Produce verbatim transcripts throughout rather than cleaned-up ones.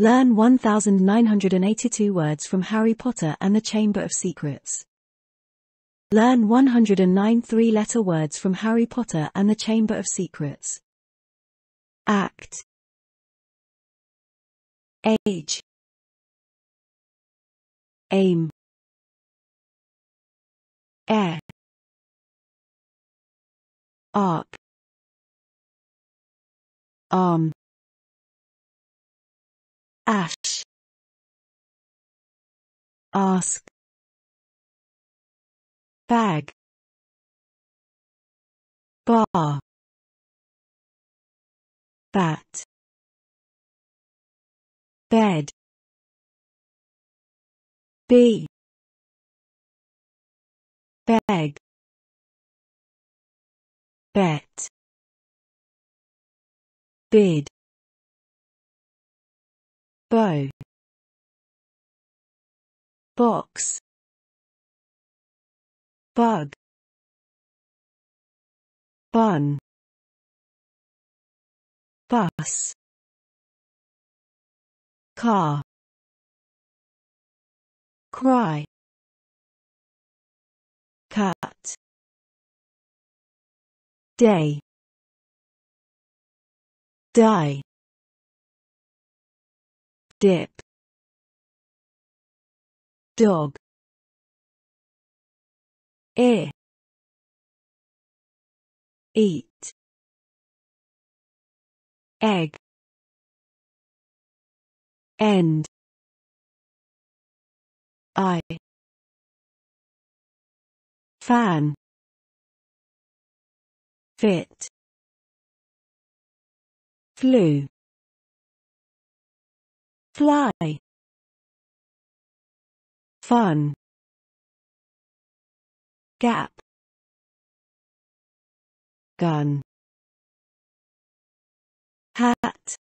Learn one thousand nine hundred eighty-two words from Harry Potter and the Chamber of Secrets. Learn one hundred nine three-letter words from Harry Potter and the Chamber of Secrets. Act, age, aim, air, arc, arm, ash, ask, bag, bar, bat, bed, bee, beg, bet, bid, bow, box, bug, bun, bus, car, cry, cut, day, die, dip, dog, ear, eat, egg, end, eye, fan, fit, flew, fly, fun, gap, gun, hat,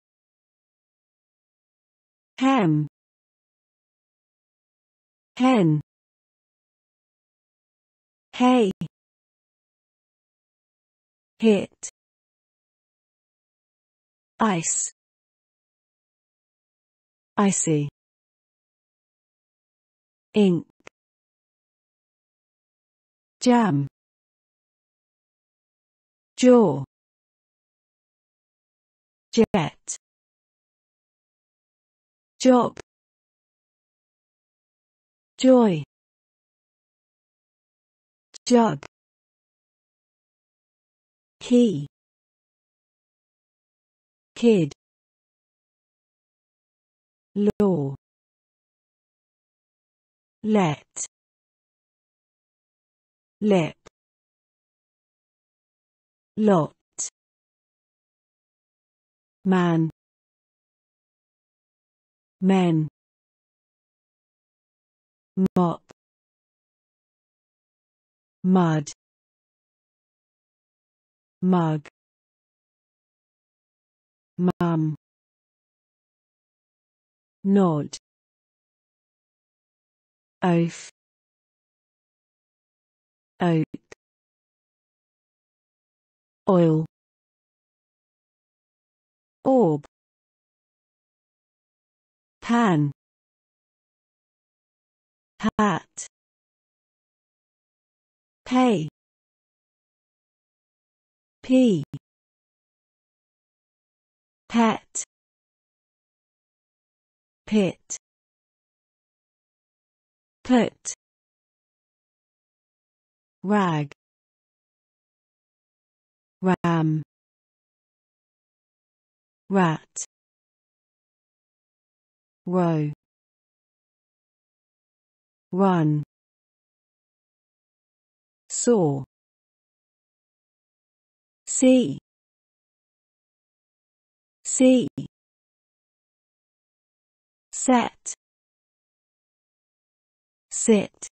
hem, hen, hay, hit, ice, icy, ink, jam, jaw, jet, job, joy, jug, key, kid, law, let, lip, lot, man, men, mop, mud, mug, mum, nod, oaf, oat, oil, orb, pan, hat, pay, pea, pet, pit, put, rag, ram, rat, row, run, saw, see, see, set, sit,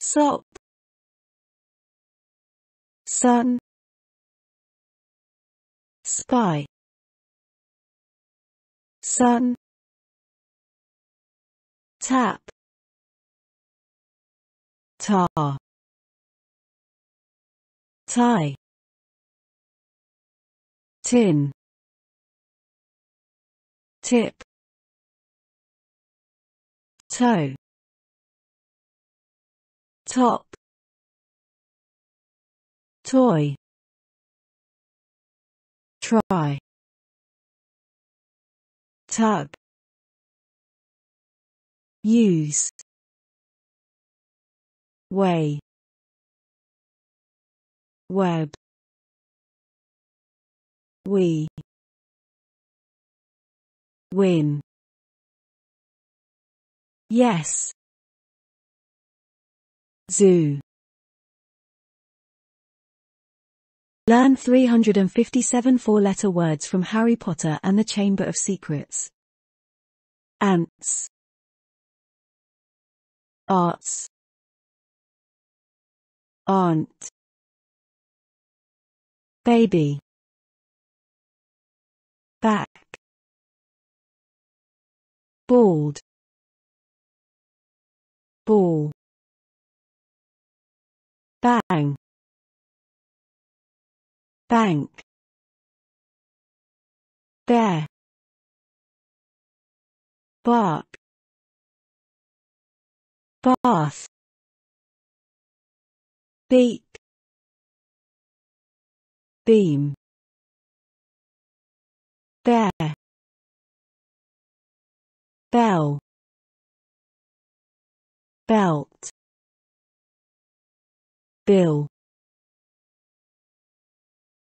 sop, sun, spy, sun, tap, tar, tie, tin, tip, toe, top, toy, try, tub, use, way, web, we, win, yes, zoo. Learn three hundred fifty-seven four-letter words from Harry Potter and the Chamber of Secrets. Ants, arts, aunt, baby, back, bald, ball, bang, bank, bear, bark, bath, beak, beam, bear, bell, belt, bill,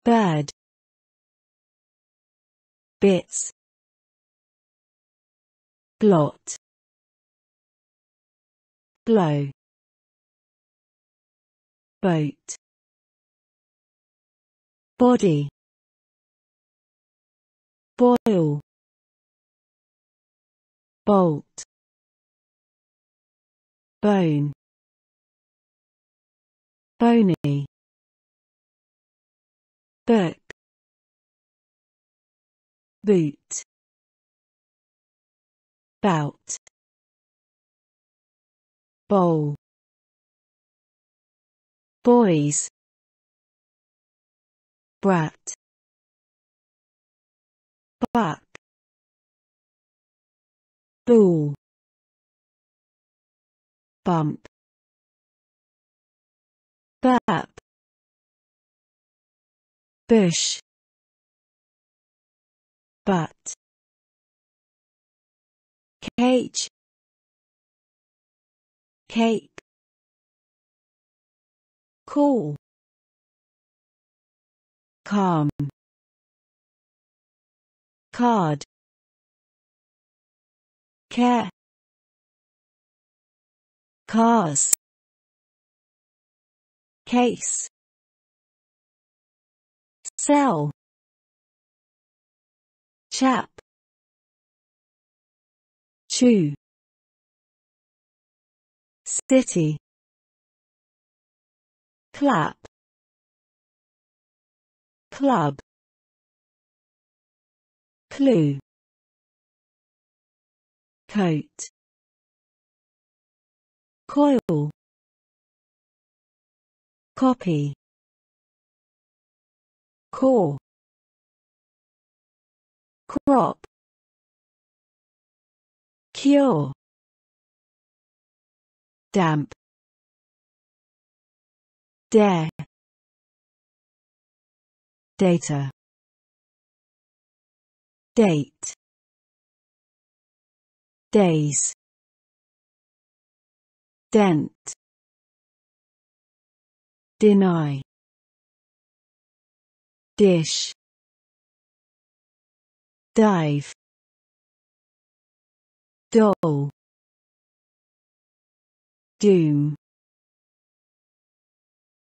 bird, bits, blot, blow, boat, body, boil, bolt, bone, bony, book, boot, bout, bowl, boys, brat, buck, bull, bump, burp, bush, butt, cage, cake, call, calm, card, care, cars, case, cell, chap, chew, city, clap, club, clue, coat, coil, copy, core, crop, cure, damp, dare, data, date, days, dent, deny, dish, dive, doll, doom,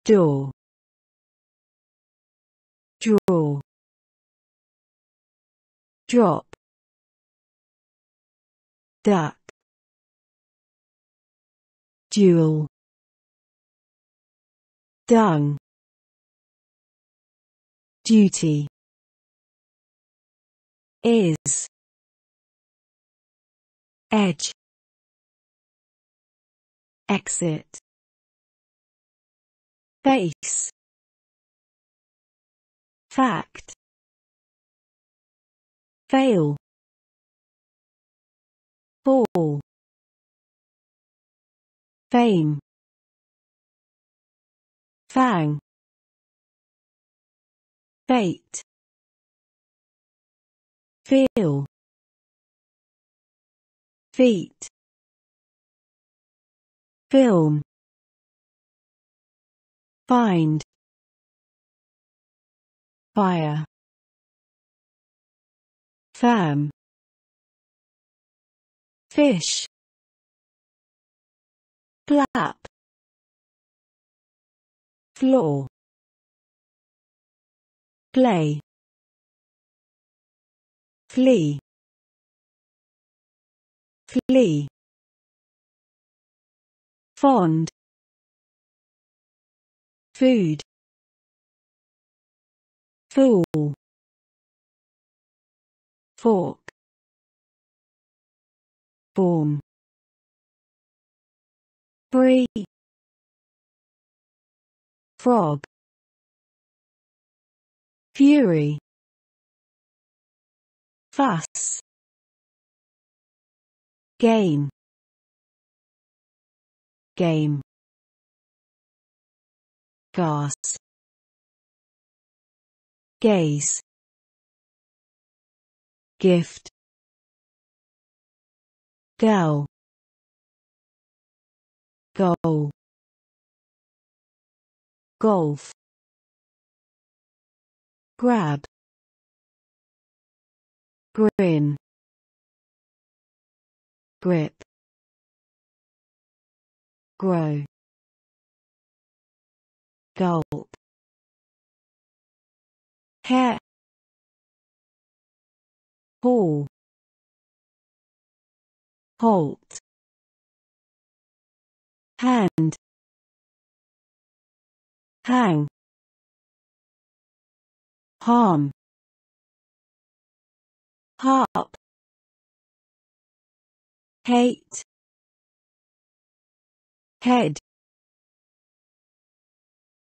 door, draw, drop, duck, duel, dung, duty, is, edge, exit, base, fact, fail, Ball. Fame. Fang. Fate. Feel. Feet. Film. Find. Fire. Fam. Fish. Flap. Floor. Play. Flee. Flee. Fond. Food. Fool. Fork. Form. Free. Frog. Fury. Fuss. Game. Game. Gas. Gaze. Gift. Gal. Goal. Golf. Grab. Grin. Grip. Grow. Gulp. Hair. Hall. Halt. Hand. Hang. Harm. Harp. Hate. Head.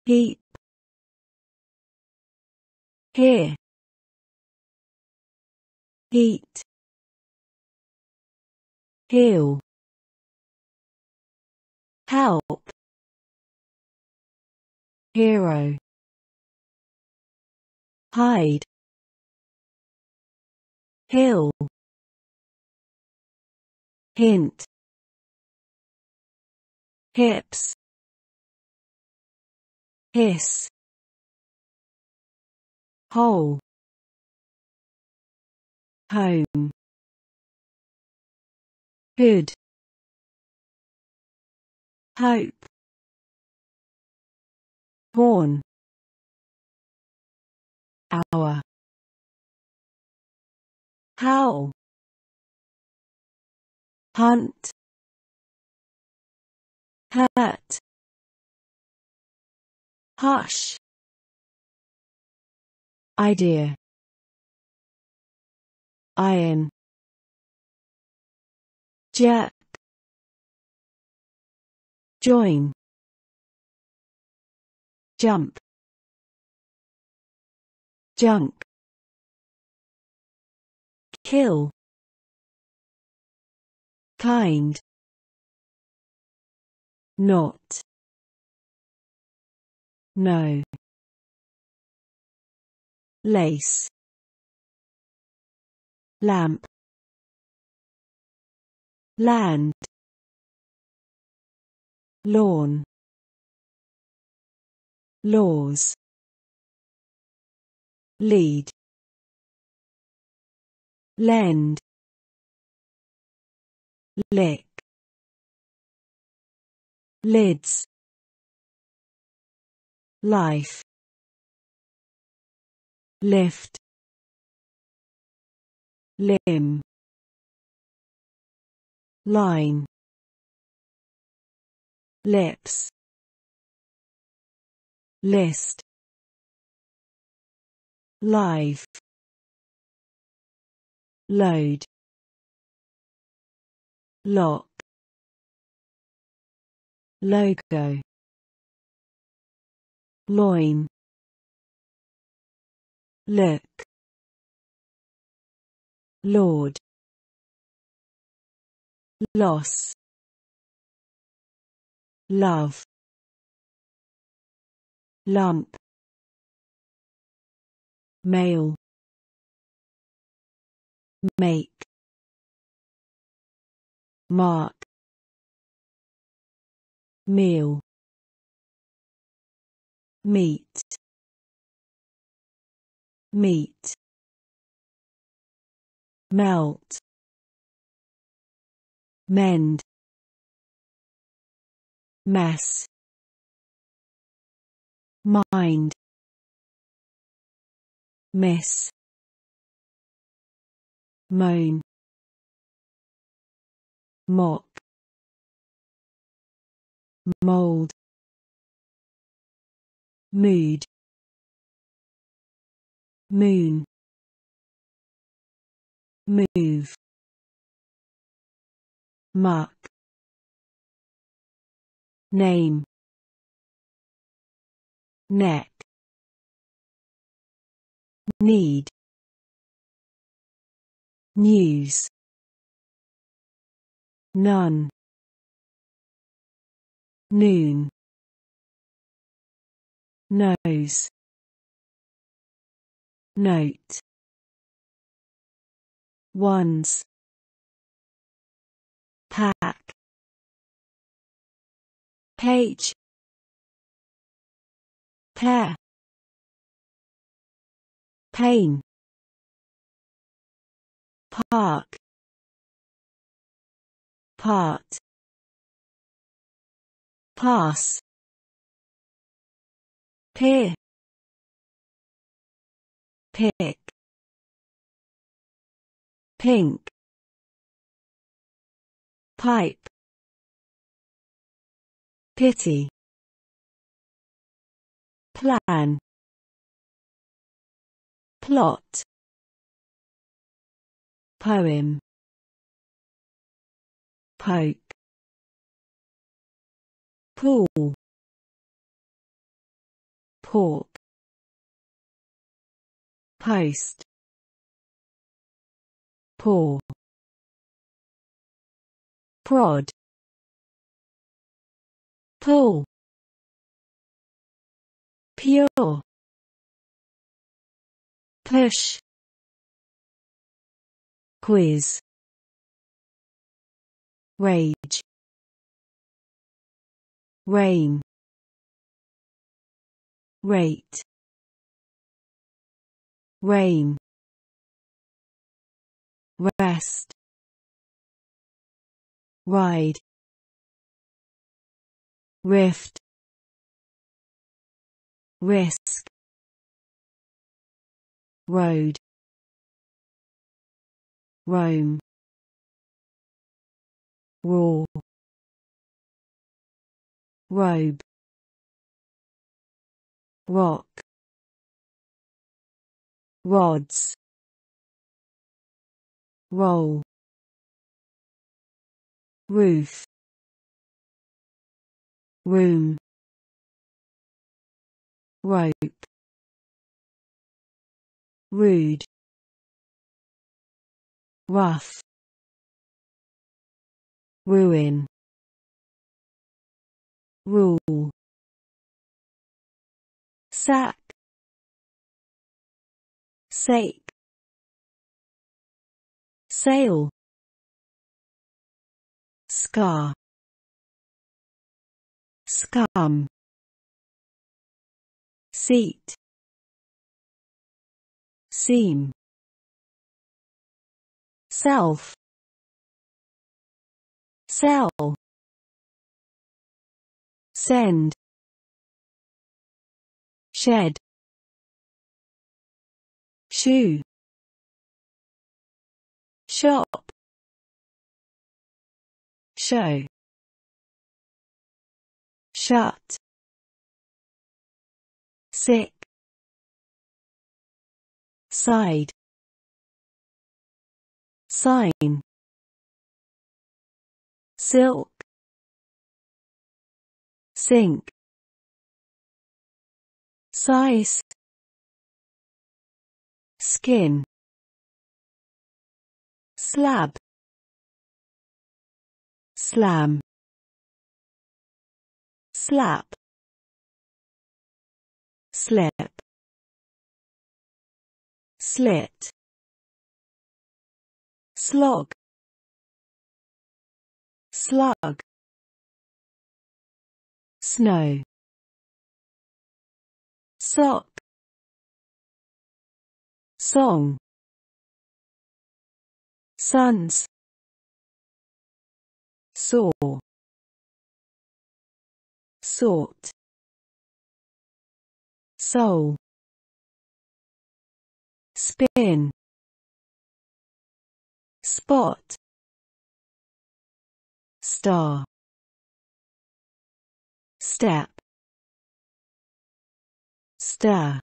Heap. Here. Heat. Heal. Help. Hero. Hide. Hill. Hint. Hips. Hiss. Hole. Home. Hood. Hope. Horn. Hour. Howl. Hunt. Hurt. Hush. Idea. Iron. Jerk. Join. Jump. Junk. Kill. Kind. Not. No. Lace. Lamp. Land. Lawn. Laws. Lead. Lend. Lick. Lids. Life. Lift. Limb. Line. Lips. List. Live. Load. Lock. Logo. Loin. Look. Lord. loss, love, lump, male, make, mark, meal, meat, meat, melt, mend, mess, mind, miss, moan, mock, mold, mood, moon, move, muck, name, neck, need, news, none, noon, nose, note, ones, pack, page, pair, pain, park, part, pass, peer, pick, pink, pipe, pity, plan, plot, poem, poke, pool, pork, post, paw, prod, pull, pure, push, quiz, rage, rain, rate, rain, rest, ride, rift, risk, road, roam, raw, robe, rock, rods, roll, roof, room, rope, rude, rough, ruin, rule, sack, sake, sail, scar, scum, seat, seam, self, sell, send, shed, shoe, shop, show, shut, sick, side, sign, silk, sink, size, skin, slab, slam, slap, slip, slit, slog, slug, snow, sock, song, sons, saw, sort, soul, spin, spot, star, step, stir,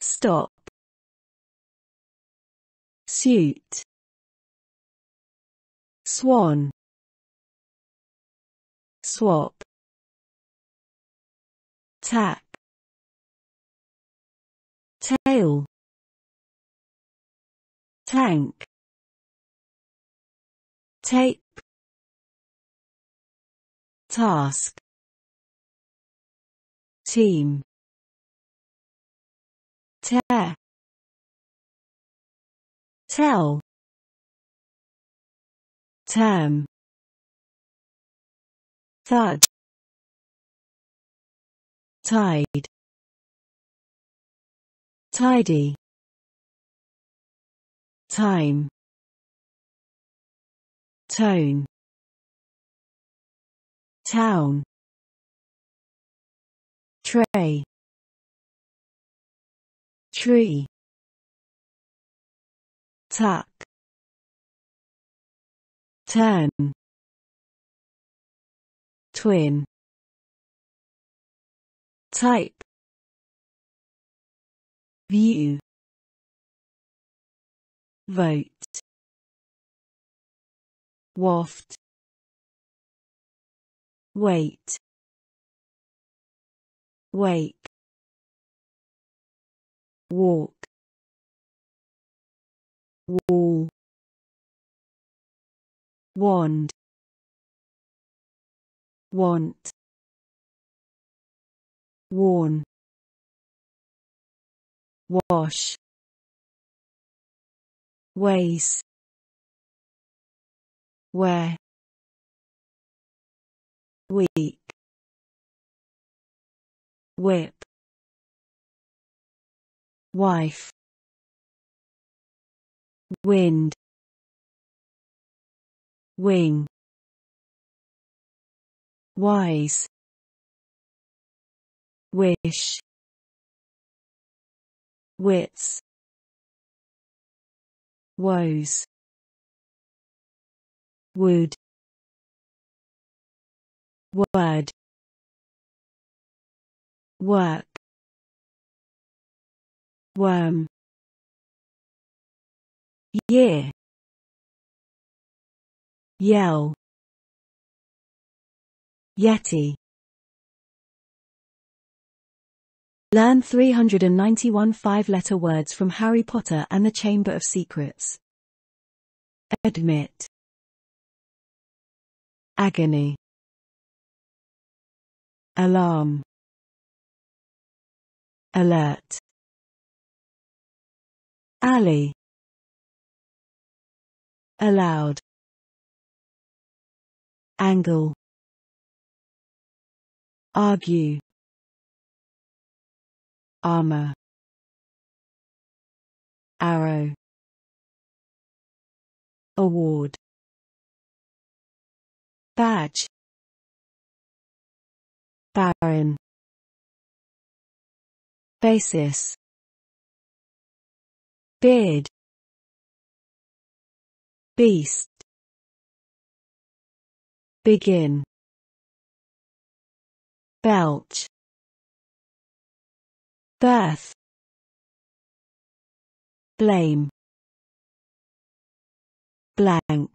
stop, suit, swan, swap, tack, tail, tank, tape, task, team, tear, tell, term, thud, tide, tidy, time, tone, town, tray, tree, tuck, turn, twin, type, view, vote, waft, wait, wake, walk, wall, wand, want, worn, wash, ways, where, weak, whip, wife, wind, wing, wise, wish, wits, woes, wood, word, work, worm, year, yell, yeti. Learn three hundred ninety-one five-letter words from Harry Potter and the Chamber of Secrets. Admit, agony, alarm, alert, alley, allowed, angle, argue, armor, arrow, award, badge, baron, basis, beard, beast, begin, belch, birth, blame, blank,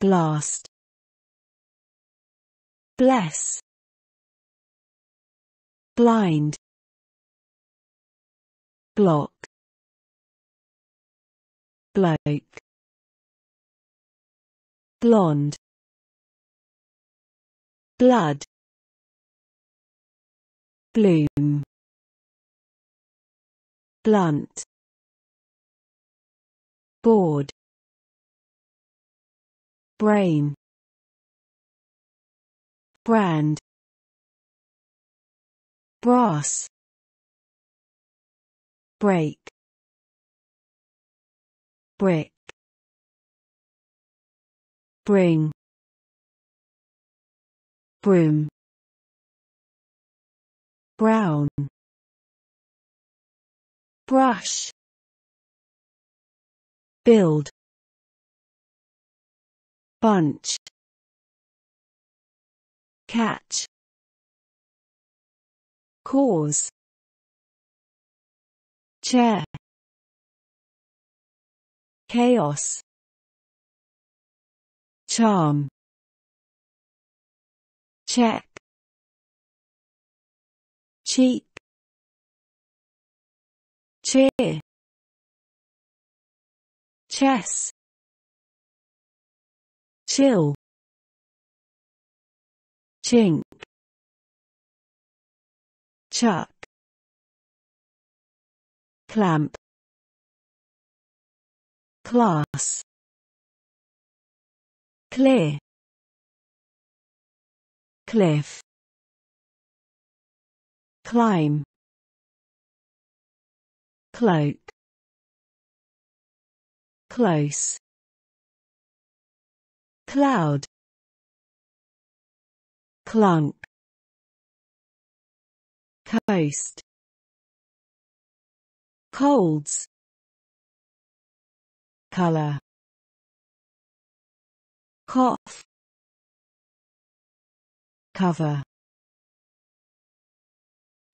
blast, bless, blind, block, bloke, blonde, blood, bloom, blunt, board, brain, brand, brass, break, brick, bring, broom, brown, brush, build, bunch, catch, cause, chair, chaos, charm, check, cheek, cheer, chess, chill, chink, chuck, clamp, class, clear, cliff, climb, cloak, close, cloud, clunk, coast, colds, color, cough, cover,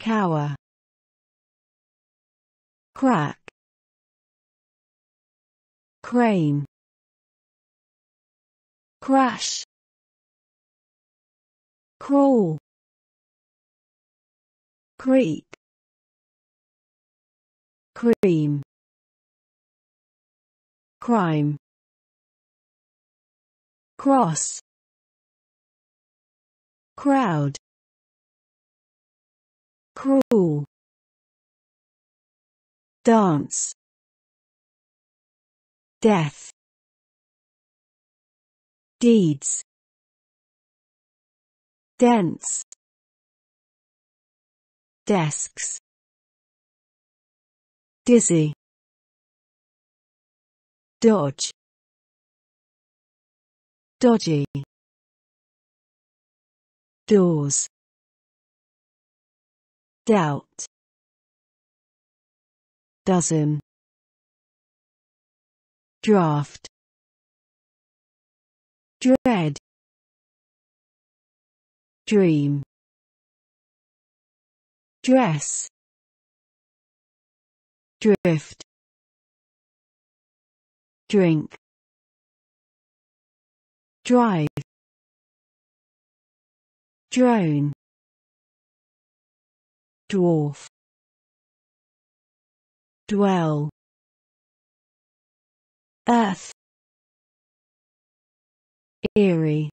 cower, crack, crane, crash, crawl, creek, cream, crime, cross, crowd, cruel, dance, death, deeds, dense, desks, dizzy, dodge, dodgy, doors, doubt, dozen, draft, dread, dream, dress, drift, drink, drive, drone, dwarf, dwell, earth, eerie,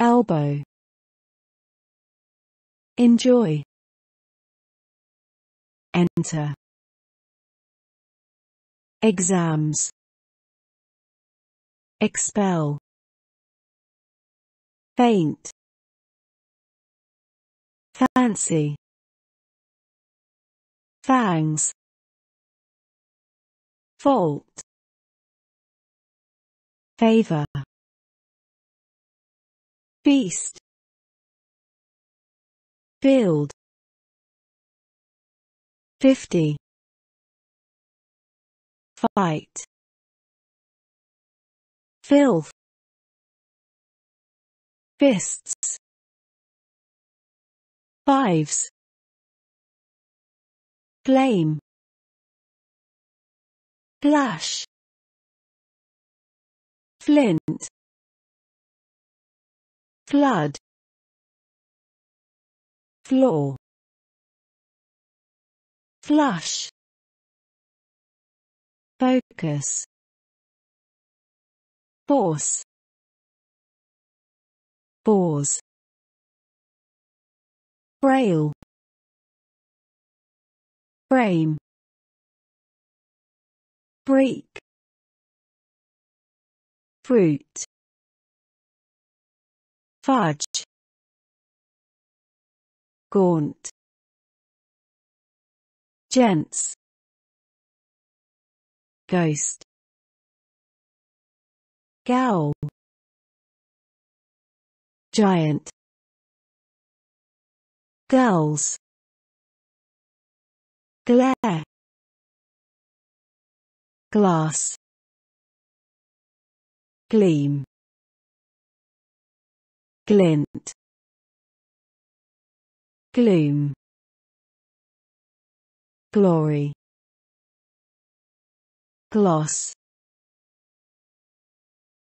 elbow, enjoy, enter, exams, expel, faint, fancy, fangs, fault, favor, feast, build, fifty, fight, filth, fists, fives, flame, flash, flint, flood, floor, flush, focus, Force. Bores. Braille. Frame. Break. Fruit. Fudge. Gaunt. Gents. Ghost. Gowl. Giant. Girls. Glare. Glass. Gleam. Glint. Gloom. Glory. Gloss.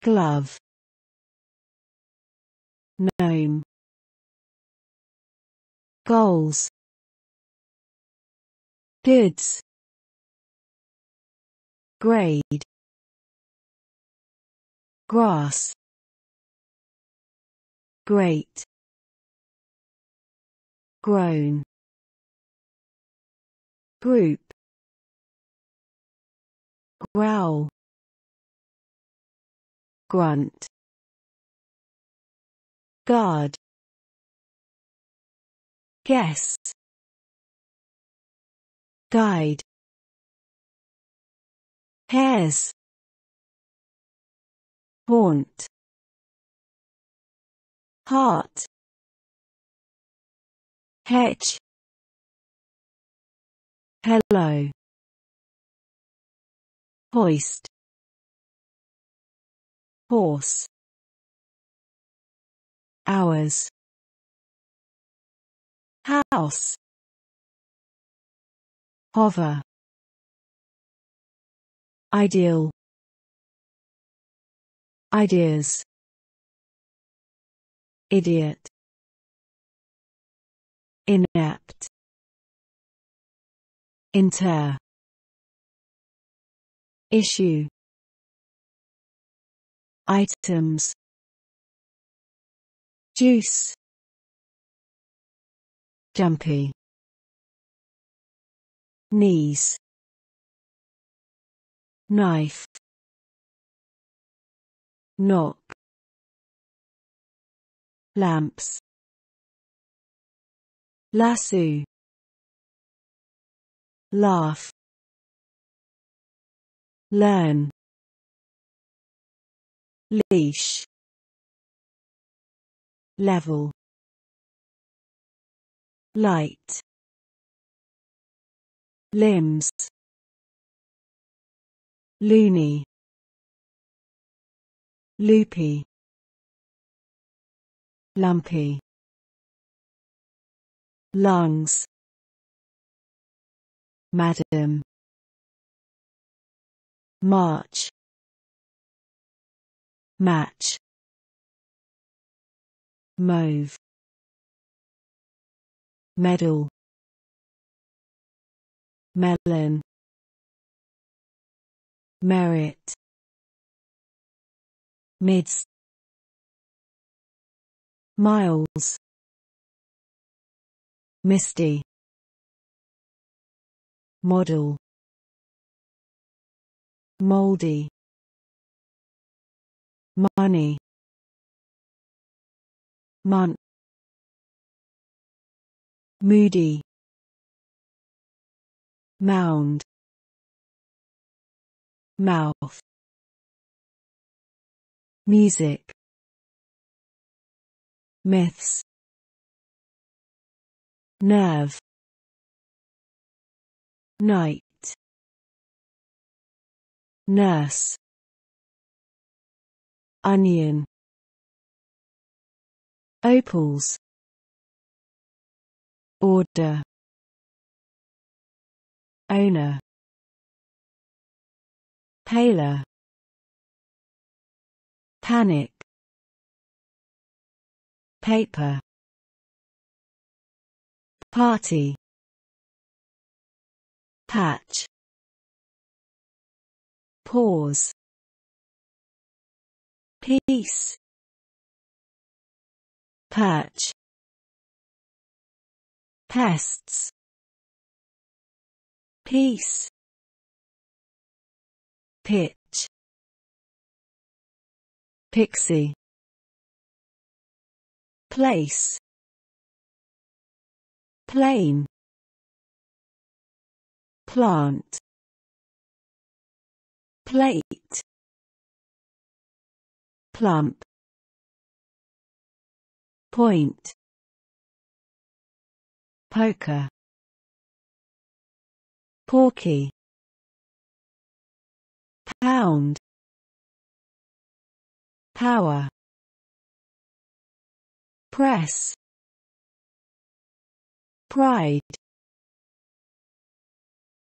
Glove. Gnome. Goals. Goods. Grade. Grass. Great. Grown. Group. Growl. Grunt. Guard. Guess. Guide. Hairs. Haunt. Heart. Hedge. Hello. Hoist. Horse. Hours. House. Hover. Ideal. Ideas. Idiot. Inept. Inter. Issue. Items. Juice. Jumpy. Knees. Knife. Knock. Lamps. Lasso. Laugh. Learn. Leash. Level. Light. Limbs. Loony. Loopy. Lumpy. Lungs. Madam. March. Match. Mauve. Medal. Melon. Merit. Mids. Miles. Misty. Model. Moldy. Money. Munt. Moody. Mound. Mouth. Music. Myths. Nerve. Night. Nurse. Onion. Opals. Order. Owner. Paler. Panic. Paper. Party. Patch. Pause. Peace. Perch. Pests. Peace. Pitch. Pixie. Place. Plane. Plant. Plate. Plump. Point. Poker. Porky. Pound. Power. Press. Pride.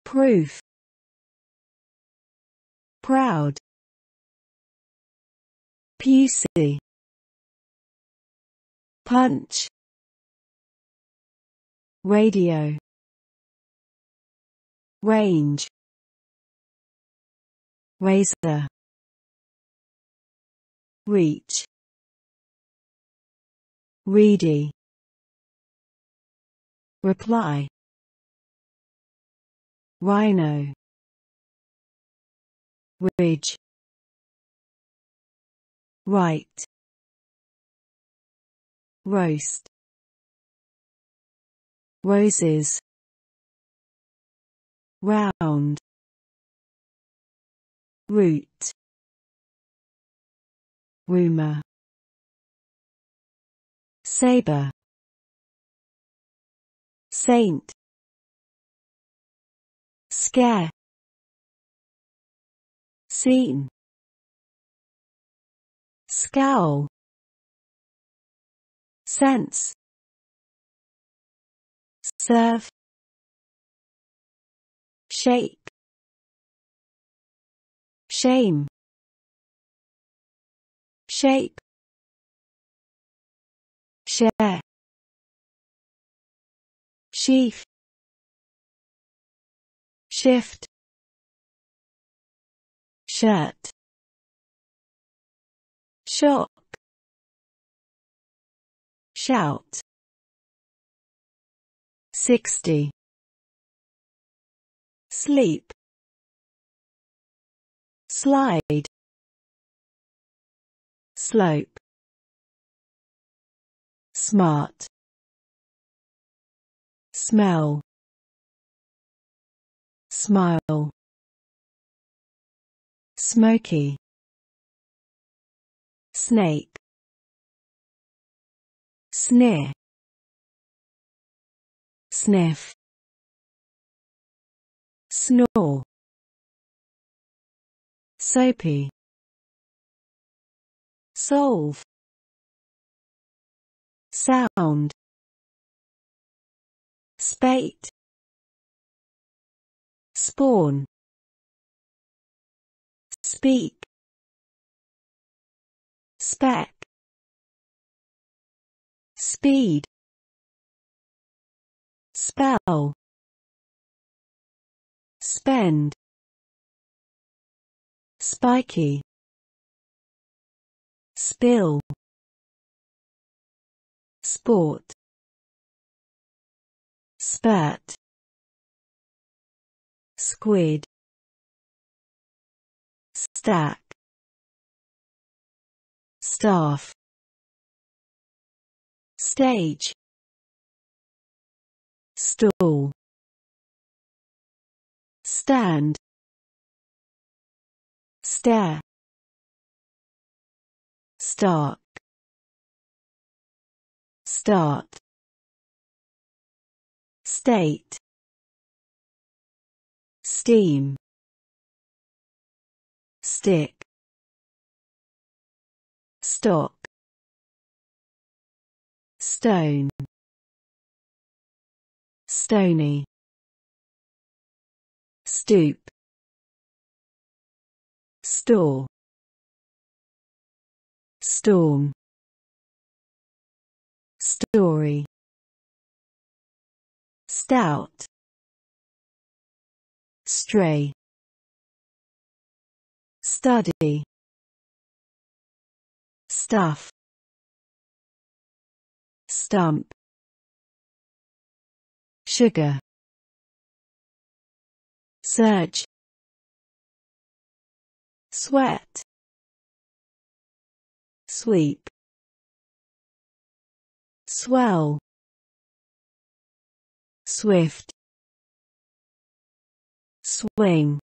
Proof. Proud. Pusey. Punch. Radio. Range. Razor. Reach. Reedy. Reply. Rhino. Ridge. Right. Roast. Roses. Round. Root. Rumor. Saber. Saint. Scare. Scene. Scowl. Sense. Serve. Shape. Shame. Shape. Share. Sheaf. Shift. Shirt. Shock. Shout. Sixty. Sleep. Slide. Slope. Smart. Smell. Smile. Smoky. Snake. Sneer. Sniff. Snore. Soapy. Solve. Sound. Spate. Spawn. Speak. Spec. Speed. Spell. Spend. Spiky. Spill. Sport. Spurt. Squid. Stack. Staff. Stage. Stool. Stand. Stare. Stark. Start. State. Steam. Stick. Stock. Stone. Stony. Stoop. Store. Storm. Story. Stout. Stray. Study. stuff, stump, sugar, surge, sweat, sweep, swell, swift, swing,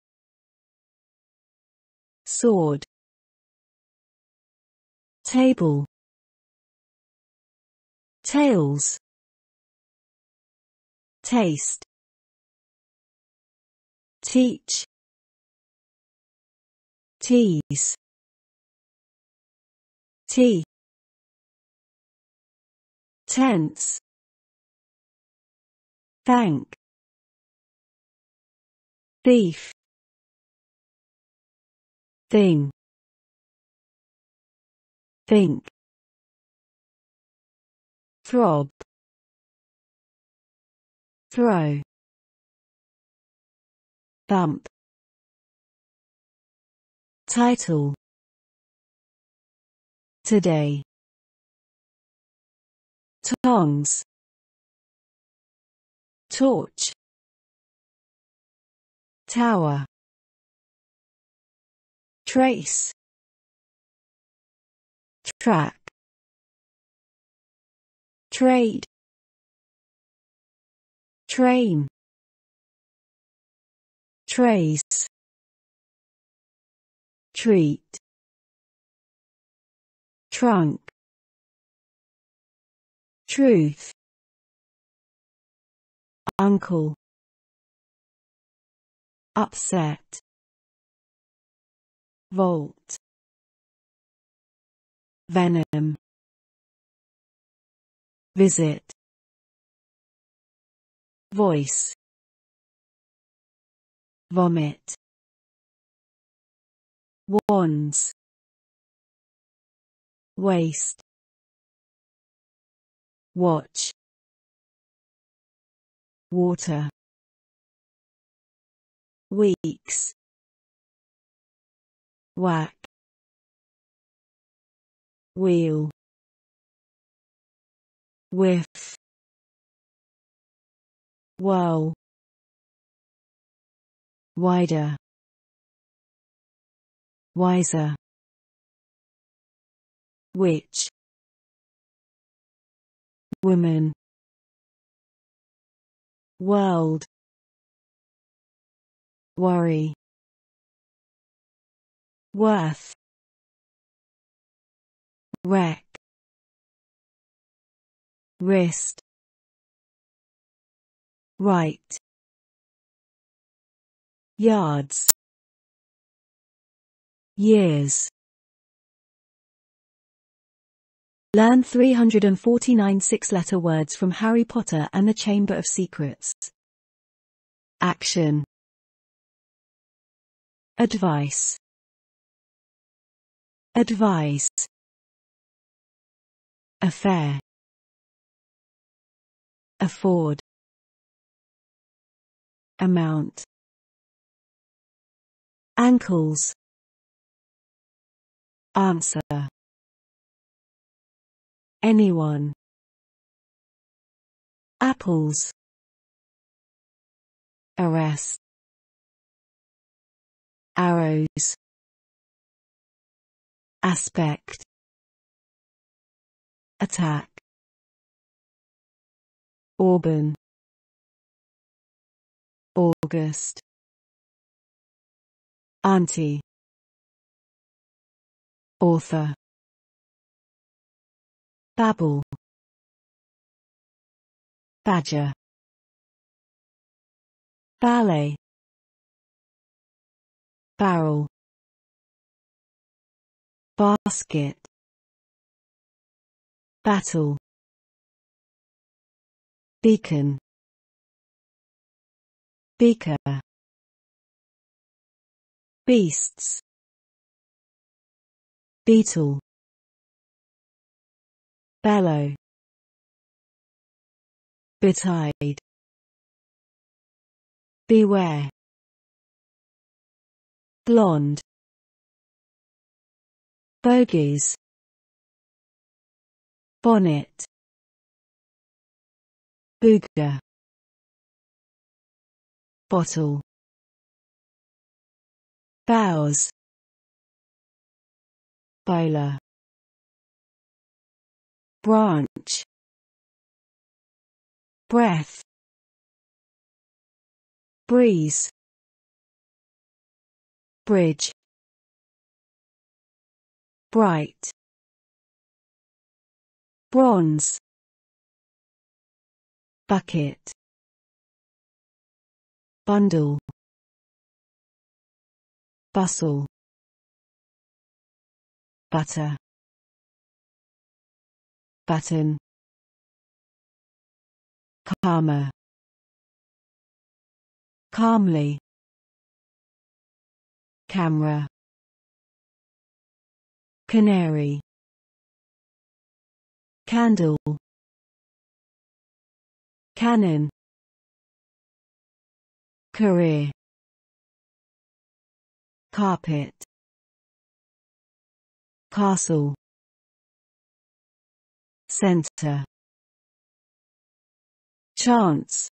sword, table, tails, taste, teach, tease, tea, tense, thank, thief, thing, think, throb, throw, thump, title, today, tongs, torch, tower, trace, track, trade, train, trace, treat, trunk, truth, uncle, upset, volt, venom, visit, voice, vomit, wands, waste, watch, water, weeks, whack, wheel, whiff, whirl, wider, wiser, witch, woman, world, worry, worth, wreck, wrist, right, yards, years. Learn three hundred forty-nine six-letter words from Harry Potter and the Chamber of Secrets. Action. Advice. Advise. Affair. Afford. Amount. Ankles. Answer. Anyone. Apples. Arrest. Arrows. Aspect. Attack. Auburn. August. Auntie. Author. Babble. Badger. Ballet. Barrel. Basket. Battle. Beacon. Beaker. Beasts. Beetle. Bellow. Betide. Beware. Blonde. Bogies. bonnet, booger, bottle, bows, bowler, branch, breath, breeze, bridge, bright, bronze, bucket, bundle, bustle, butter, button, calmer, calmly, camera, canary, candle, cannon, career, carpet, castle, center, chance,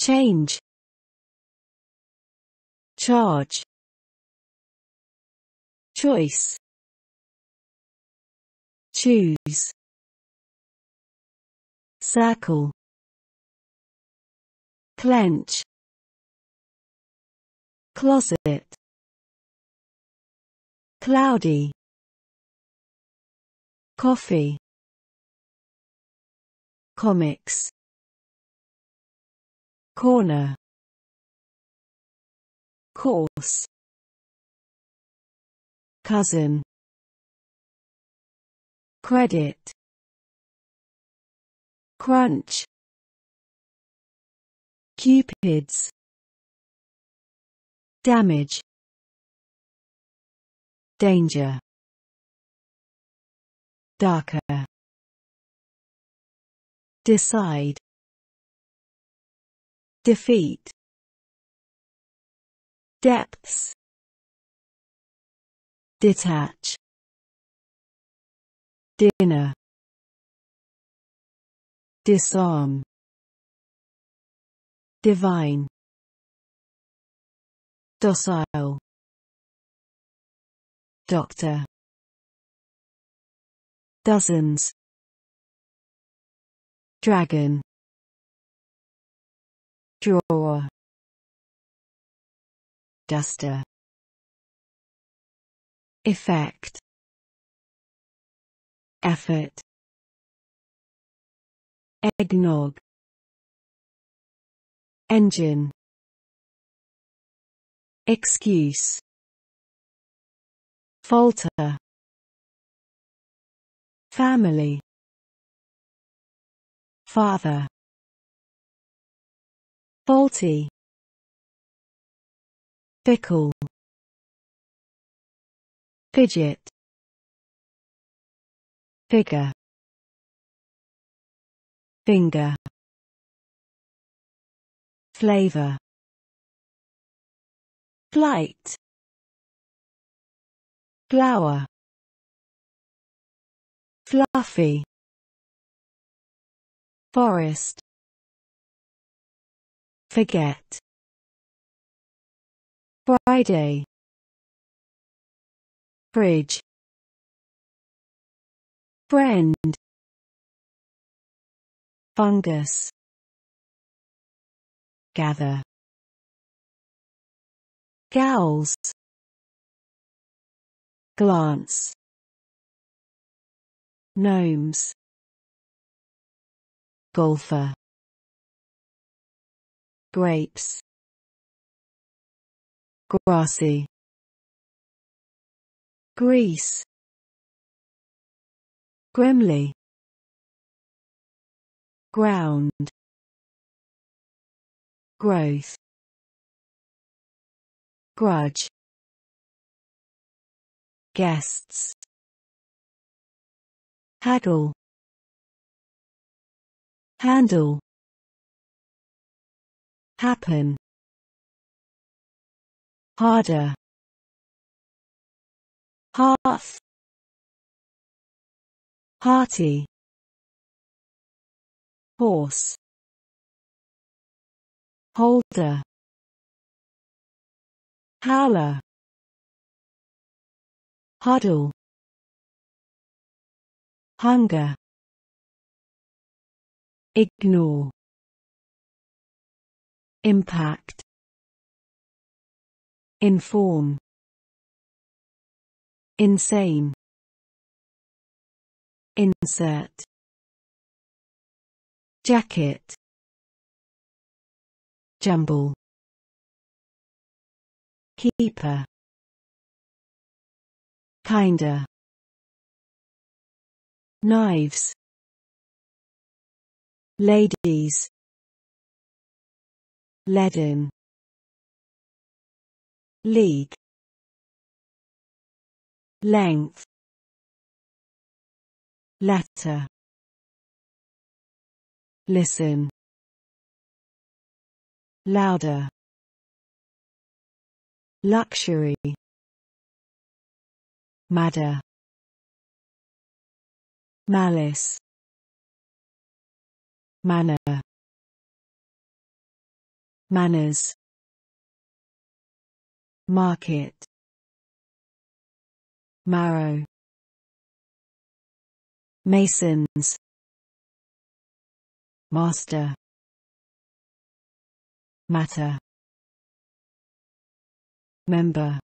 change, charge, choice, choose, circle, clench, closet, cloudy, coffee, comics, corner, course, cousin, credit, crunch, cupids, damage, danger, darker, decide, defeat, depths, detach, dinner, disarm, divine, docile, doctor, dozens, dragon, drawer, duster, effect, effort, eggnog, engine, excuse, falter, family, father, faulty, fickle, fidget, figure, finger, flavor, flight, flower, fluffy, forest, forget, Friday, fridge, friend, fungus, gather, gals, glance, gnomes, golfer, grapes, grassy, grease, grimly, ground, growth, grudge, guests, haggle, handle, happen, harder, hearth, Hearty. Horse. Holder. Howler. Huddle. Hunger. Ignore. Impact. Inform. Insane. Insert. Jacket. Jumble. Keeper. Kinder. Knives. Ladies. Leaden. League. Length. Letter. Listen. Louder. Luxury. Madder. Malice. Manner. Manners. Market. Marrow. Masons. Master. Matter. Member.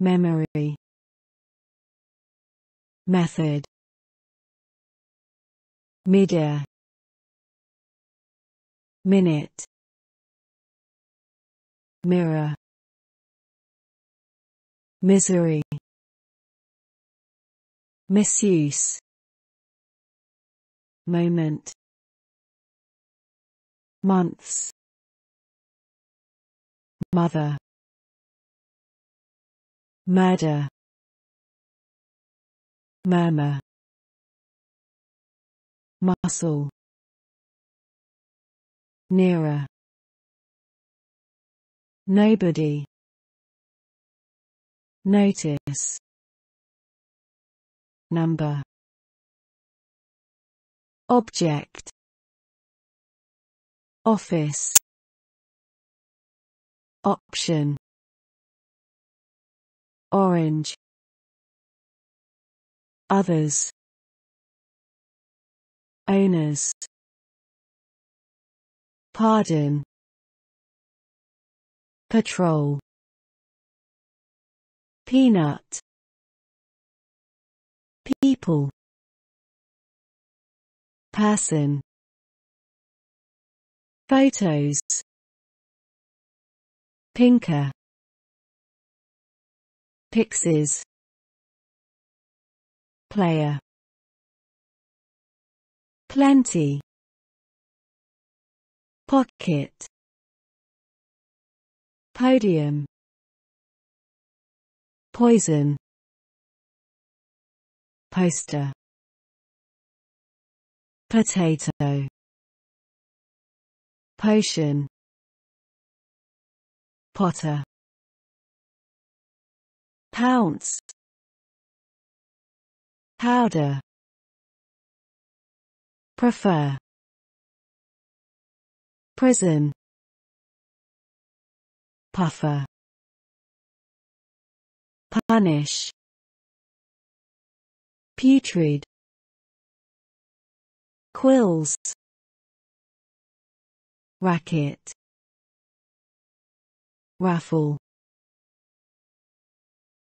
Memory. Method. Midair. Minute. Mirror. Misery. Misuse. Moment. Months. Mother. Murder. Murmur. Muscle. Nearer. Nobody. Notice. Number. Object. Office. Option. Orange. Others. Owners. Pardon. Patrol. Peanut. People. Person. Photos. Pinker. Pixies. Player. Plenty. Pocket. Podium. Poison. Poster. Potato. Potion. Potter. Pounce. Powder. Prefer. Prison. Puffer. Punish. Putrid. Quills. Racket. Raffle.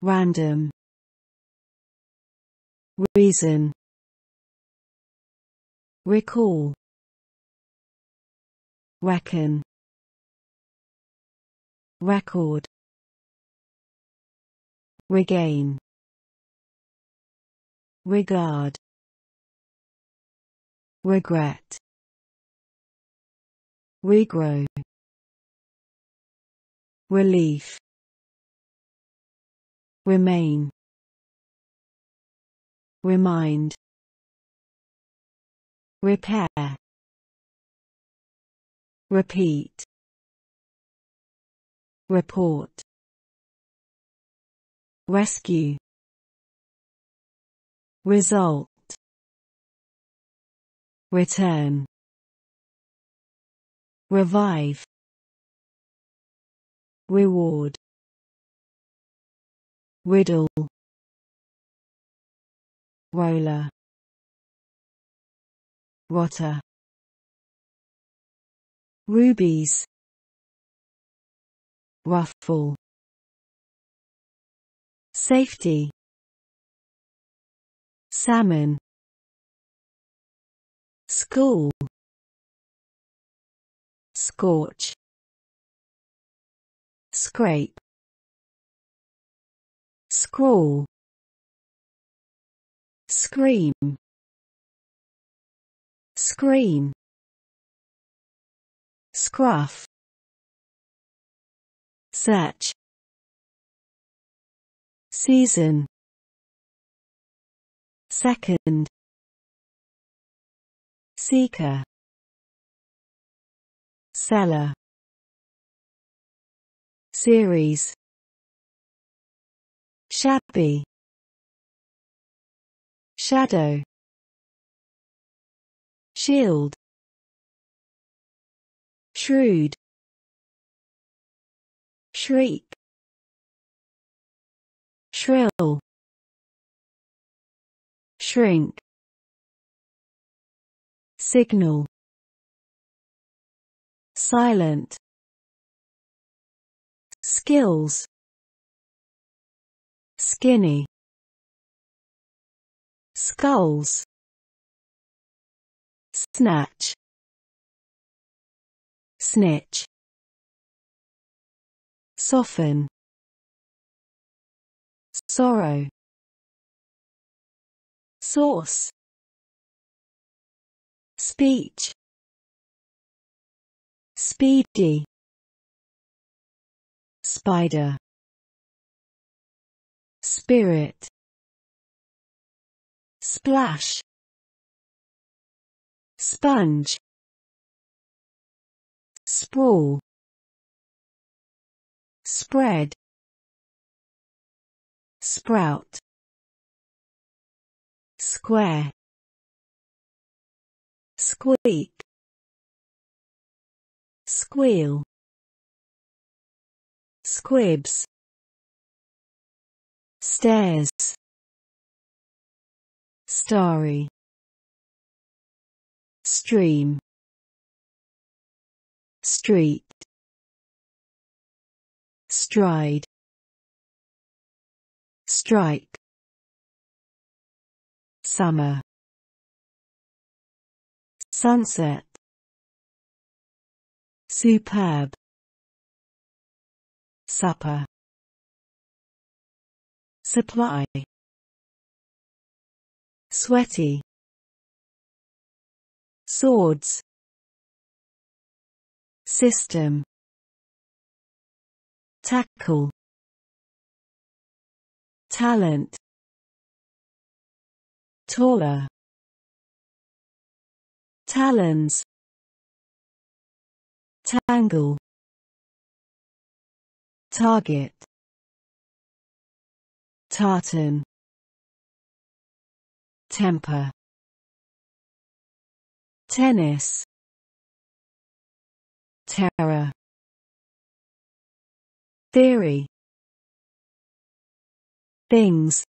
Random. Reason. Recall. Reckon. Record. Regain. Regard. Regret. Regrow. Relief. Remain. Remind. Repair. Repeat. Report. Rescue. result, return, revive, reward, riddle, roller, rotter, rubies, ruffle, safety, salmon, school, scorch, scrape, scrawl, scream, screen, scruff, search, season, second, seeker, seller, series, shabby, shadow, shield, shrewd, shriek, shrill, shrink, signal, silent, skills, skinny, skulls, snatch, snitch, soften, sorrow, source, speech, speedy, spider, spirit, splash, sponge, sprawl, spread, sprout, square, squeak, squeal, squibs, stairs, starry, stream, street, stride, strike, summer, sunset, superb, supper, supply, sweaty, swords, system, tackle, talent, taller, talons, tangle, target, tartan, temper, tennis, terror, theory, things,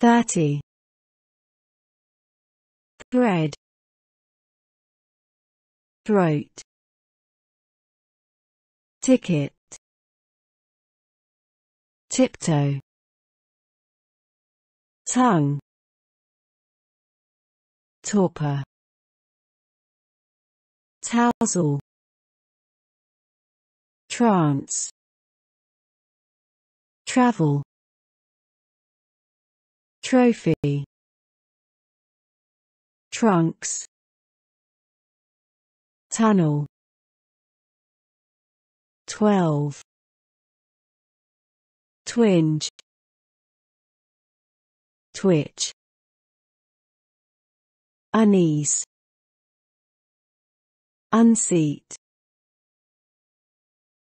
thirty, thread, throat, ticket, tiptoe, tongue, torpor, tousle, trance, travel, trophy, trunks, tunnel, twelve, twinge, twitch, unease, unseat,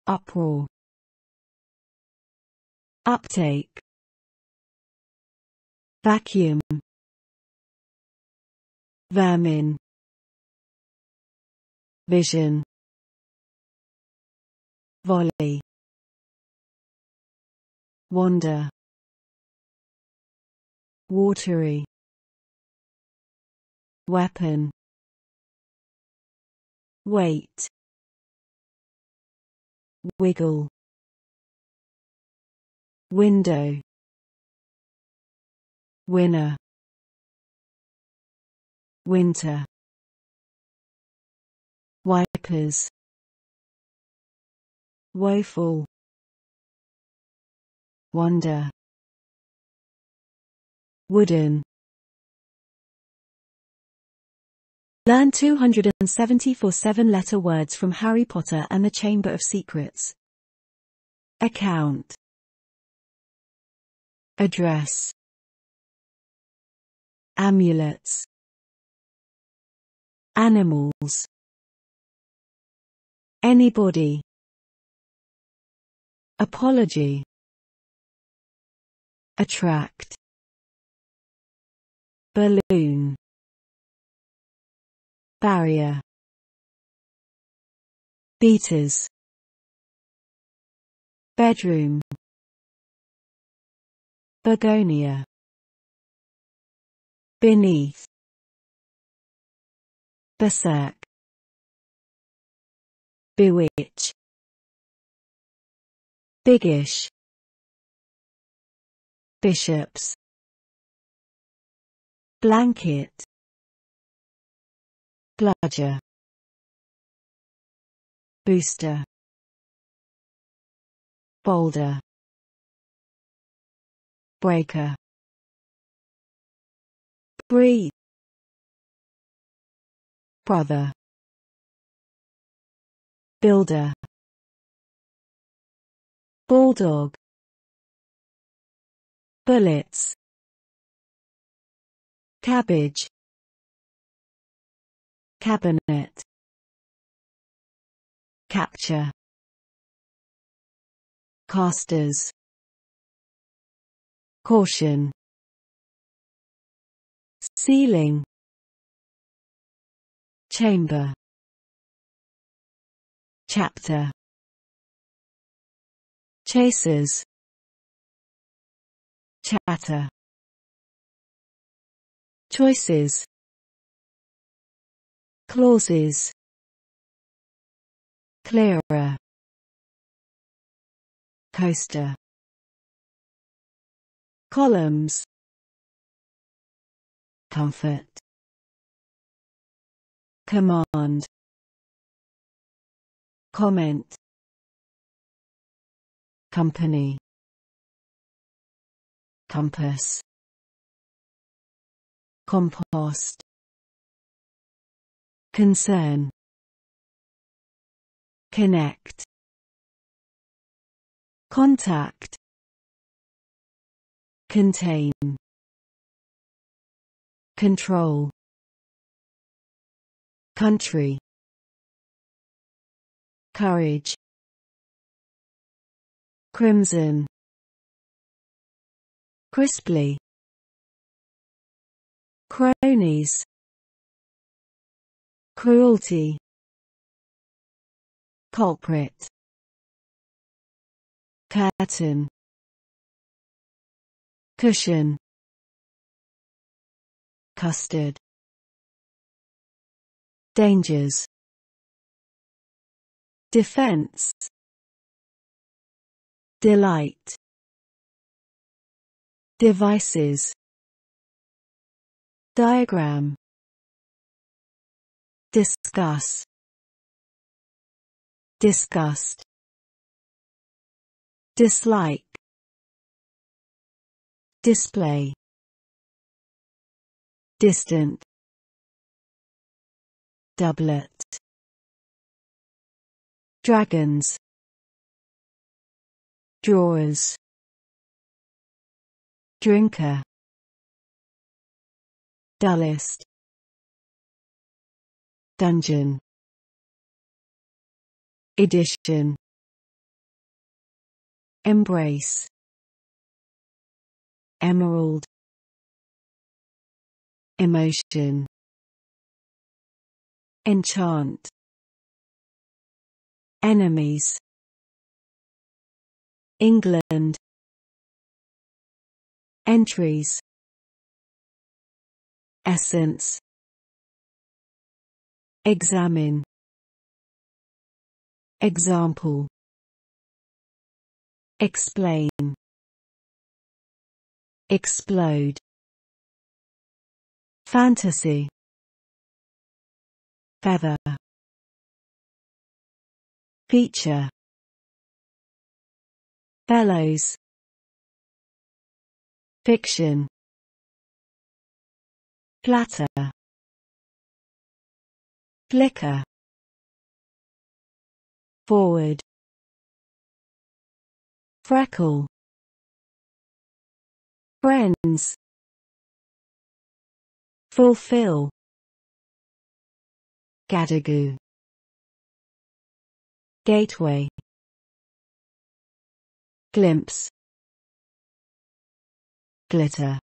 uproar, uptake, Vacuum. Vermin. Vision. Volley. Wander. Watery. Weapon. Weight. Wiggle. Window. Winner. Winter. Wipers. Woeful. Wonder. Wooden. Learn two hundred seventy-four seven-letter words from Harry Potter and the Chamber of Secrets. Account. Address. Amulets. Animals. Anybody. Apology. Attract. Balloon. Barrier. Beaters. Bedroom. Begonia. Beneath. Berserk. Bewitch. Biggish. Bishops. Blanket. Bludger. Booster. Boulder. Breaker. Breathe. Brother. Builder. Bulldog. Bullets. Cabbage. Cabinet. Capture. Casters. Caution. Ceiling. Chamber. Chapter. Chasers. Chatter. Choices. Clauses. Clearer. Coaster. Columns. Comfort. Command. Comment. Company. Compass. Compost. Concern. Connect. Contact. Contain. Control. Country. Courage. Crimson. Crisply. Cronies. Cruelty. Culprit. Curtain. Cushion. Custard. Dangers. Defense. Delight. Devices. Diagram. Discuss. Disgust. Dislike. Display. Distant. Doublet. Dragons. Drawers. Drinker. Dullest. Dungeon. Edition. Embrace. Emerald. emotion, enchant, enemies, England, entries, essence, examine, example, explain, explode, fantasy, feather, feature, fellows, fiction, platter, flicker, forward, freckle, friends, fulfill, gadagoo, gateway, glimpse, glitter,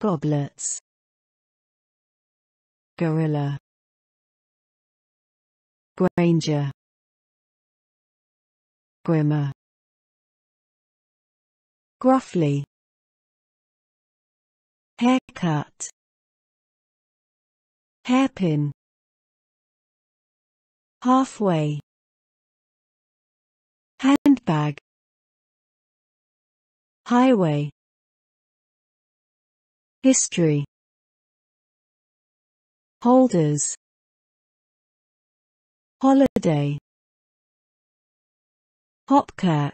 goblets, gorilla, granger, grimmer, gruffly, haircut, hairpin, halfway, handbag, highway, history, holders, holiday, hopkirk,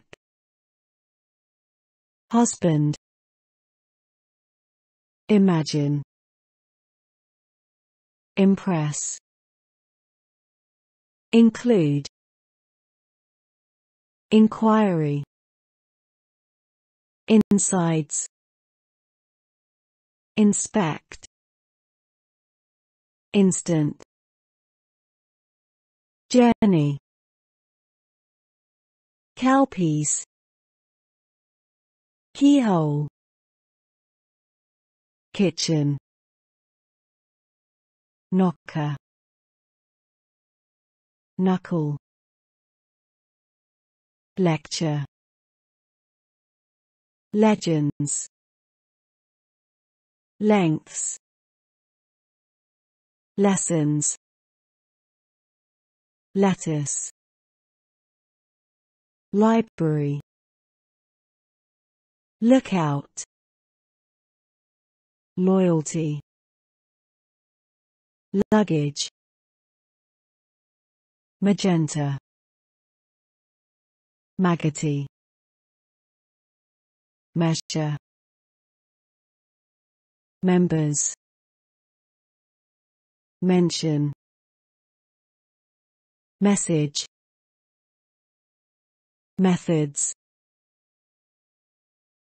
husband, imagine, impress, include, inquiry, insides, inspect, instant, journey, cowpiece, keyhole, kitchen, knocker, knuckle, lecture, legends, lengths, lessons, lettuce, library, lookout, loyalty, luggage, magenta, maggoty, measure, members, mention, message, methods,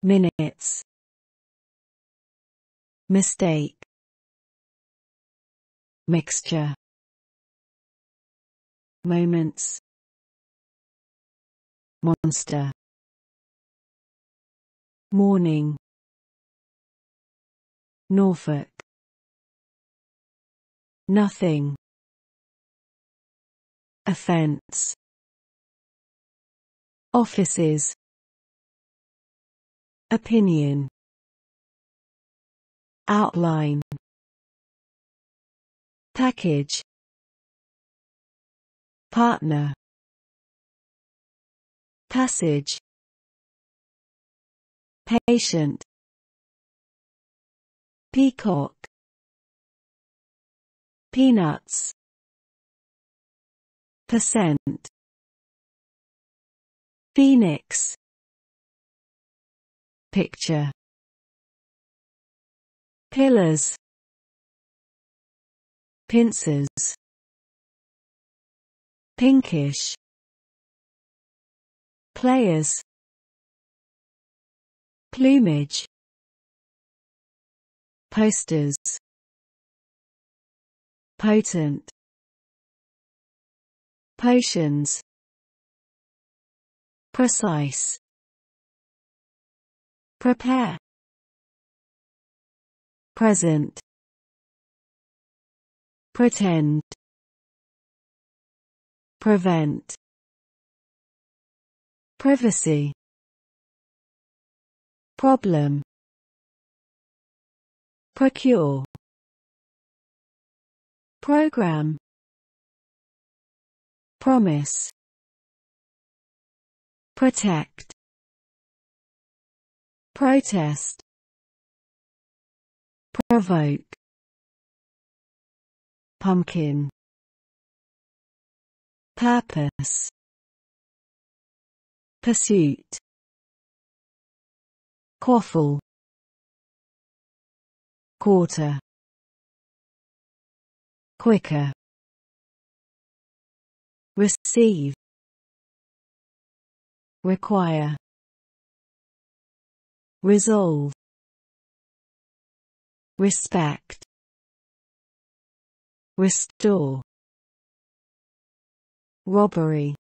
minutes, mistake, mixture, moments, monster, morning, Norfolk, nothing, offense, offices, opinion, outline, package, partner, passage, patient, peacock, peanuts, percent, phoenix, picture, pillars, pincers, pinkish, players, plumage, posters, potent, potions, precise, prepare, present, pretend, prevent, privacy, problem, procure, program, promise, protect, protest, provoke, pumpkin, purpose, pursuit, quaffle, quarter, quicker, receive, require, resolve, respect, restore, robbery,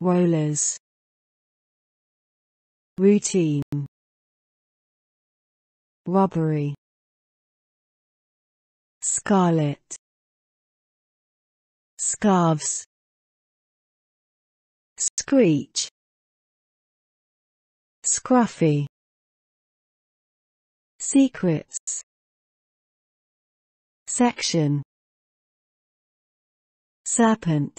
rollers, routine, robbery, scarlet, scarves, screech, scruffy, secrets, section, serpent,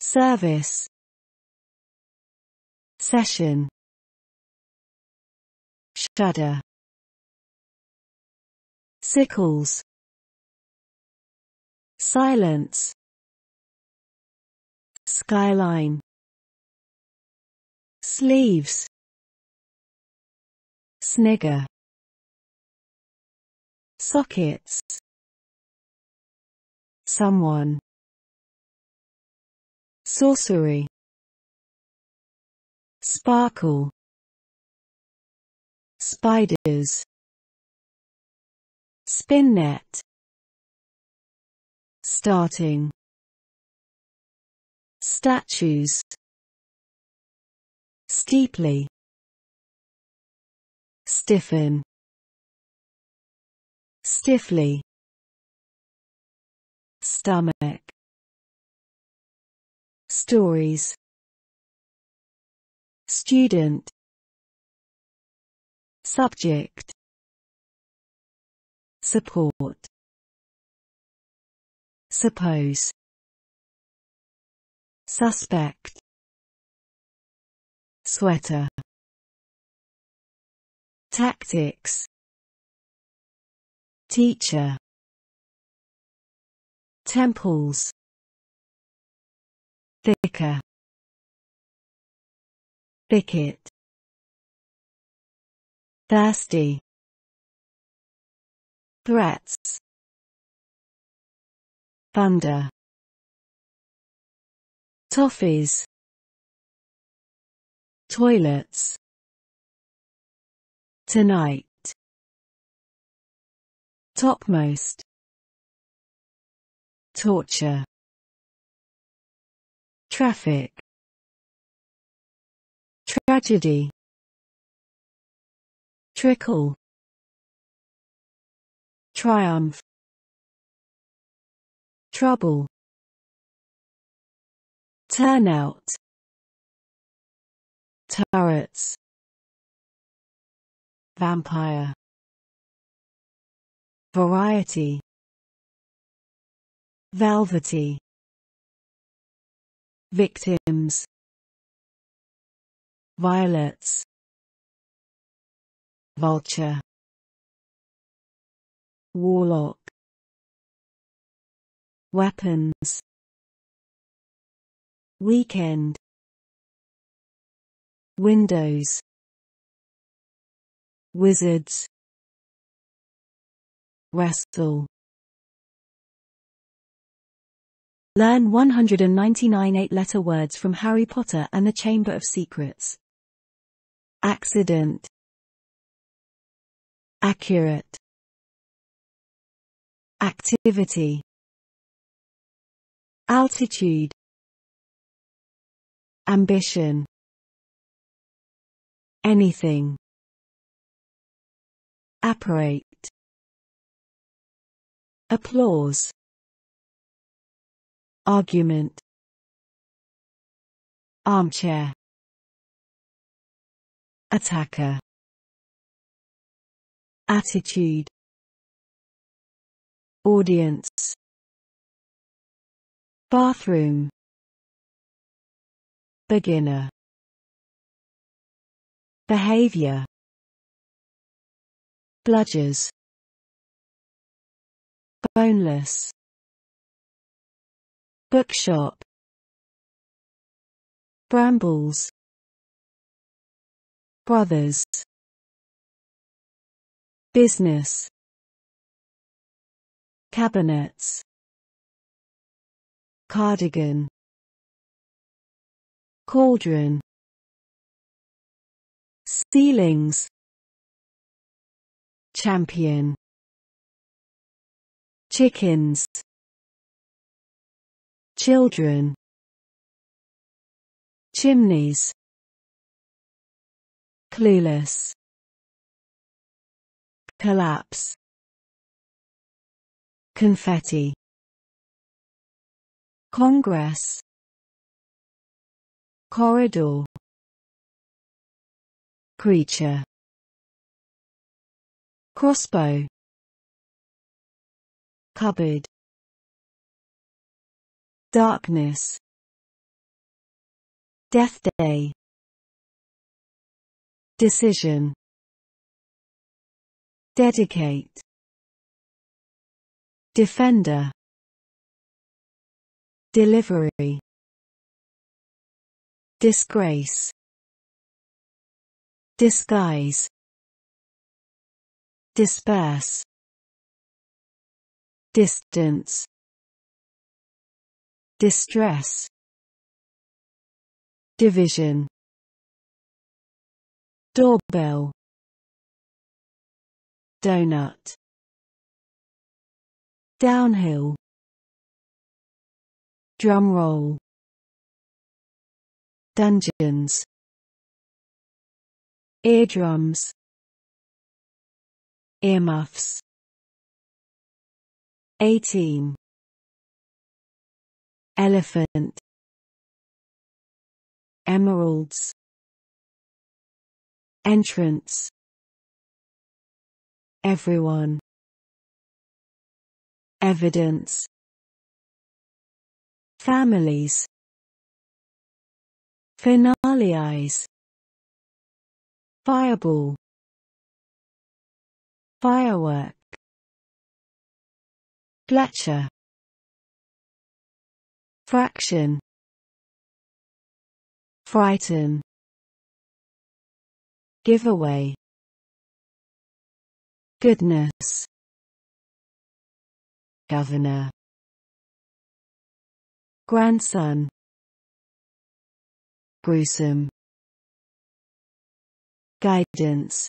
service, session, shudder, sickles, silence, skyline, sleeves, snigger, sockets, someone, sorcery, sparkle, spiders, spin net, starting, statues, steeply, stiffen, stiffly, stomach, stories, student, subject, support, suppose, suspect, sweater, tactics, teacher, temples, thicker, thicket, thirsty, threats, thunder, toffees, toilets, tonight, topmost, torture, traffic, tragedy, trickle, triumph, trouble, turnout, turrets, vampire, variety, velvety, victims, violets, vulture, warlock, weapons, weekend, windows, wizards, wrestle. Learn one hundred ninety-nine eight-letter words from Harry Potter and the Chamber of Secrets. Accident, accurate, activity, altitude, ambition, anything. apparate, applause, argument, armchair, attacker, attitude, audience, bathroom, beginner, behavior, bludgers, boneless, bookshop, brambles, brothers, business, cabinets, cardigan, cauldron, ceilings, champion, chickens, children, chimneys, clueless, collapse, confetti, congress, corridor, creature, crossbow, cupboard, darkness, death day, decision, dedicate, defender, delivery, disgrace, disguise, disperse, distance, distress, division, doorbell, donut, downhill, drumroll, dungeons, eardrums, earmuffs, eighteen, elephant, emeralds, entrance, everyone, evidence, families, finalize, fireball, firework, Fletcher, fraction, frighten, giveaway, goodness, governor, grandson, gruesome, guidance,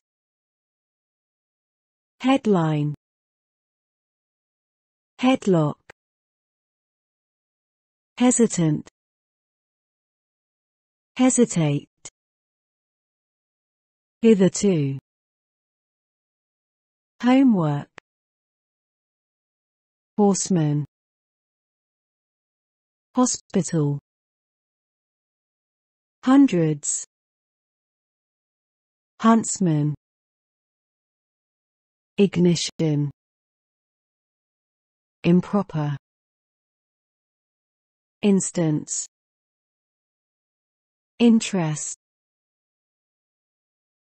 headline, headlock, hesitant, hesitate, hitherto, homework, horseman, hospital, hundreds, huntsman, ignition, improper, instance, interest,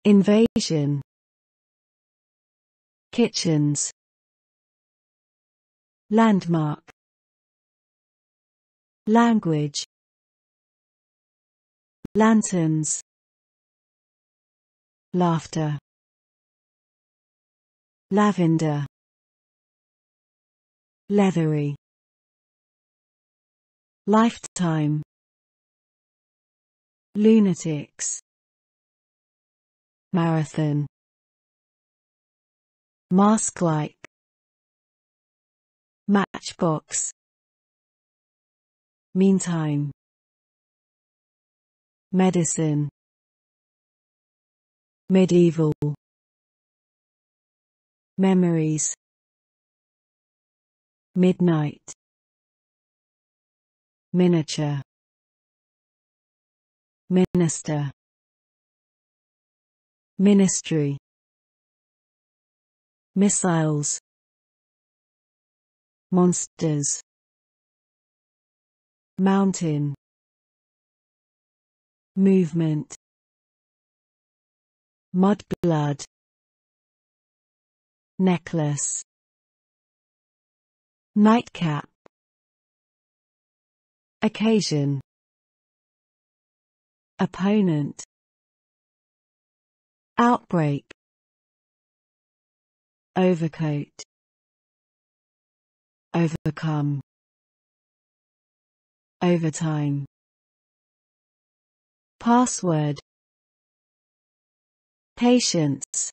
invasion, kitchens, landmark, language, lanterns, laughter, lavender, leathery, lifetime, lunatics, marathon, mask-like, matchbox, meantime, medicine, medieval, memories, midnight, miniature, minister, ministry, missiles, monsters, mountain, movement, mudblood, necklace, nightcap, occasion, opponent, outbreak, overcoat, overcome, overtime, password, patience,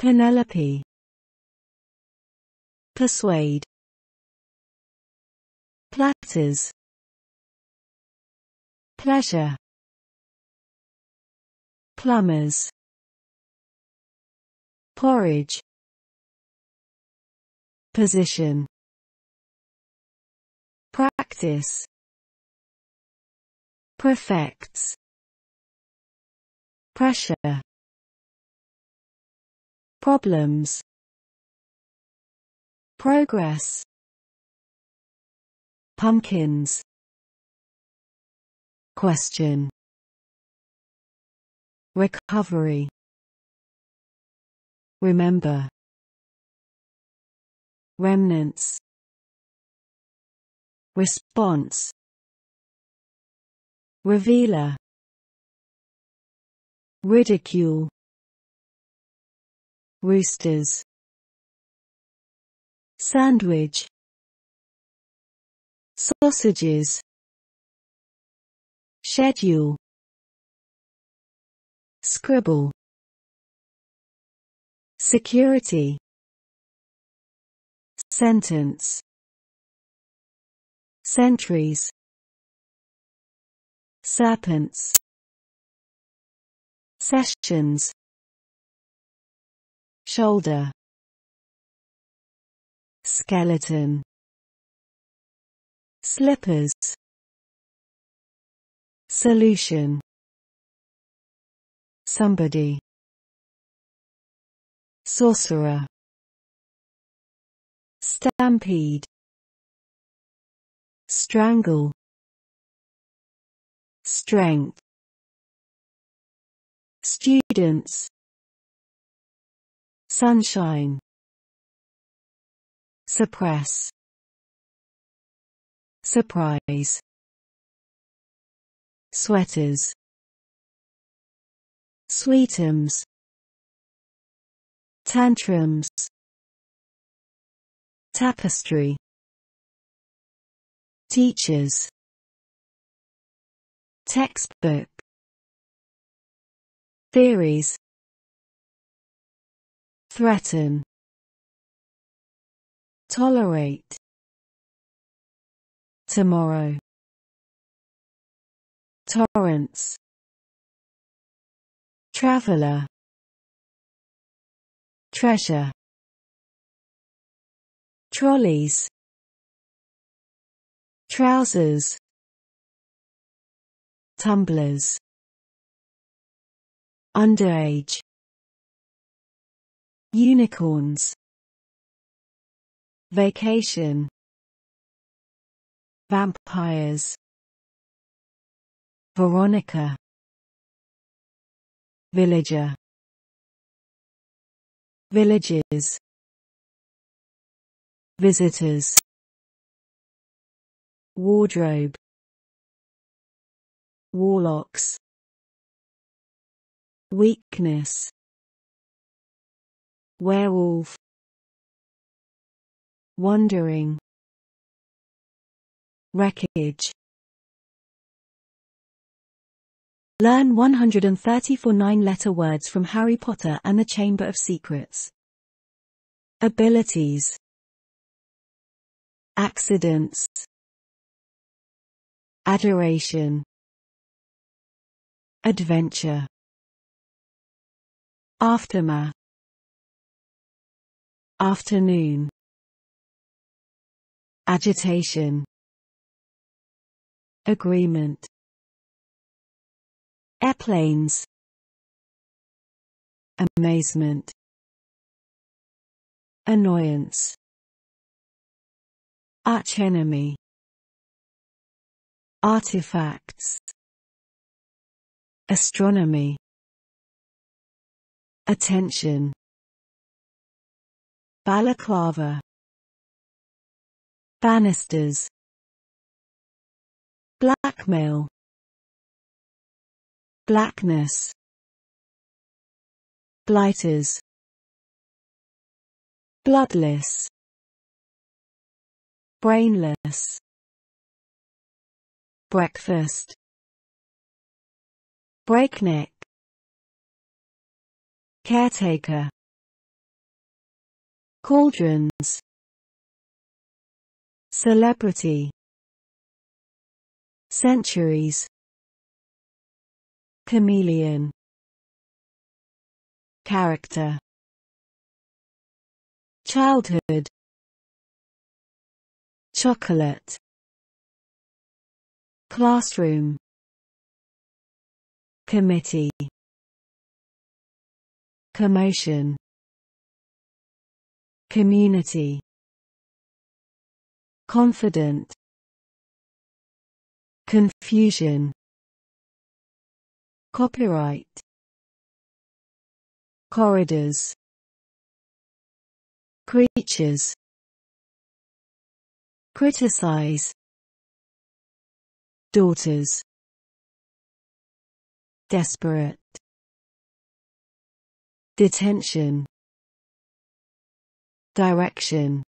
Penelope, persuade, platters, pleasure, plumbers, porridge, position, practice, prefects, pressure, problems, progress, pumpkins, question, recovery, remember, remnants, response, revealer, ridicule, roosters, sandwich, sausages, schedule, scribble, security, sentence, centuries, serpents, sessions, shoulder, skeleton, slippers, solution, somebody, sorcerer, stampede, strangle, strength, students, sunshine, suppress, surprise, sweaters, sweetums, tantrums, tapestry, teachers, textbook, theories, threaten, tolerate, tomorrow, torrents, traveler, treasure, trolleys, trousers, tumblers, underage, unicorns, vacation, vampires, Veronica, villager, villages, visitors, wardrobe, warlocks, weakness, werewolf, wandering, wreckage. Learn one hundred thirty-four nine-letter words from Harry Potter and the Chamber of Secrets. Abilities, accidents, adoration, adventure, aftermath, Afternoon. Agitation. Agreement. Airplanes. Amazement. Annoyance. Archenemy. Artifacts. Astronomy. Attention. Balaclava. Banisters. Blackmail. Blackness. Blighters. Bloodless. Brainless. Breakfast. Breakneck. Caretaker. Cauldrons. Celebrity. Centuries. Chameleon. Character. Childhood. Chocolate. Classroom. Committee. Commotion. Community. Confident. Confusion. Copyright. Corridors. Creatures. Criticize. Daughters. Desperate. Detention. Direction.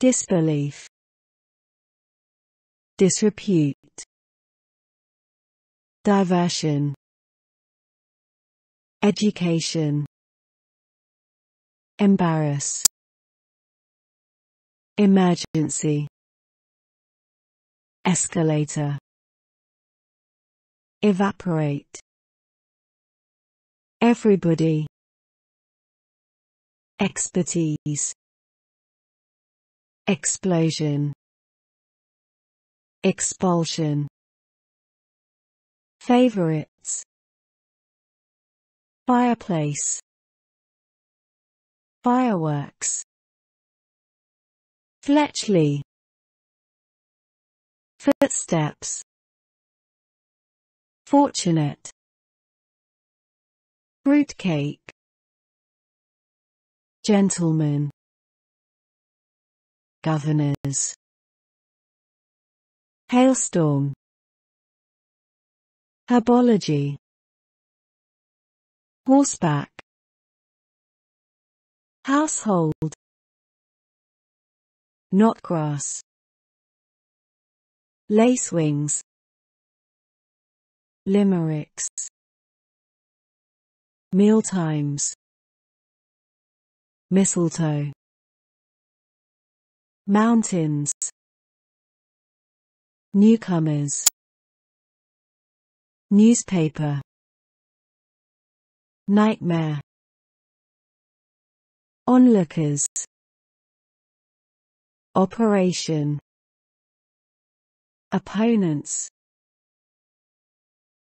Disbelief. Disrepute. Diversion. Education. Embarrass. Emergency. Escalator. Evaporate. Everybody. Expertise. Explosion. Expulsion. Favorites. Fireplace. Fireworks. Fletchley. Footsteps. Fortunate. Fruitcake. Gentlemen. Governors. Hailstorm. Herbology. Horseback. Household. Knotgrass. Lacewings. Limericks. Mealtimes. Mistletoe. Mountains. Newcomers. Newspaper. Nightmare. Onlookers. Operation. Opponents.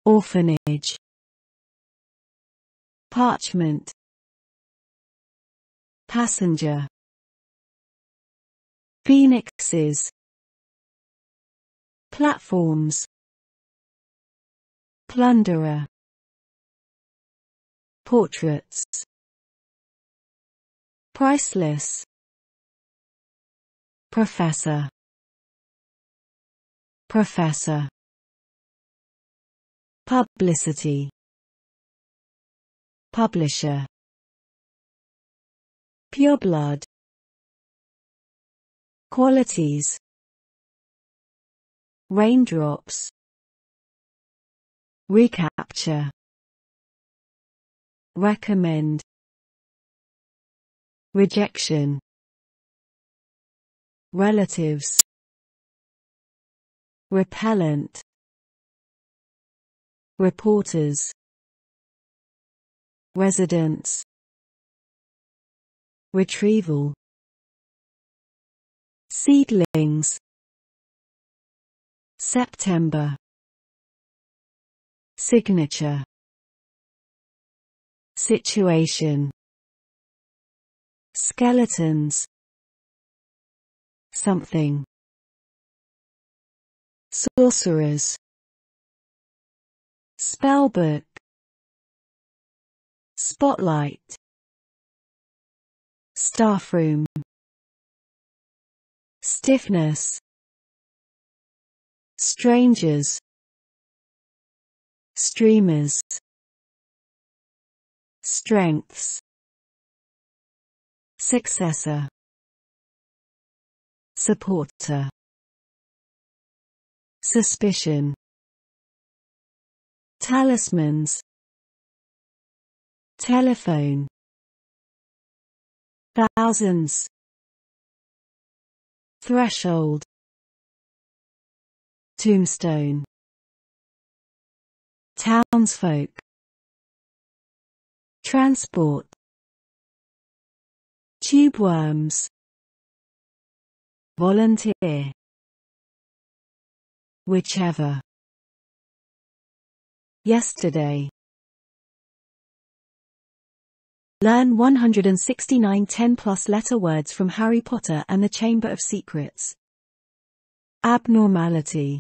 Orphanage. Parchment. Passenger. Phoenixes. Platforms. Plunderer. Portraits. Priceless. Professor. Professor. Publicity. Publisher. Pureblood. Qualities. Raindrops. Recapture. Recommend. Rejection. Relatives. Repellent. Reporters. Residents. retrieval, seedlings, September, signature, situation, skeletons, something, sorcerers, spellbook, spotlight, staffroom, stiffness, strangers, streamers, strengths, successor, supporter, suspicion, talismans, telephone, thousands, threshold, tombstone, townsfolk, transport, tubeworms, volunteer, whichever, yesterday. Learn one hundred sixty-nine ten-plus letter words from Harry Potter and the Chamber of Secrets. Abnormality,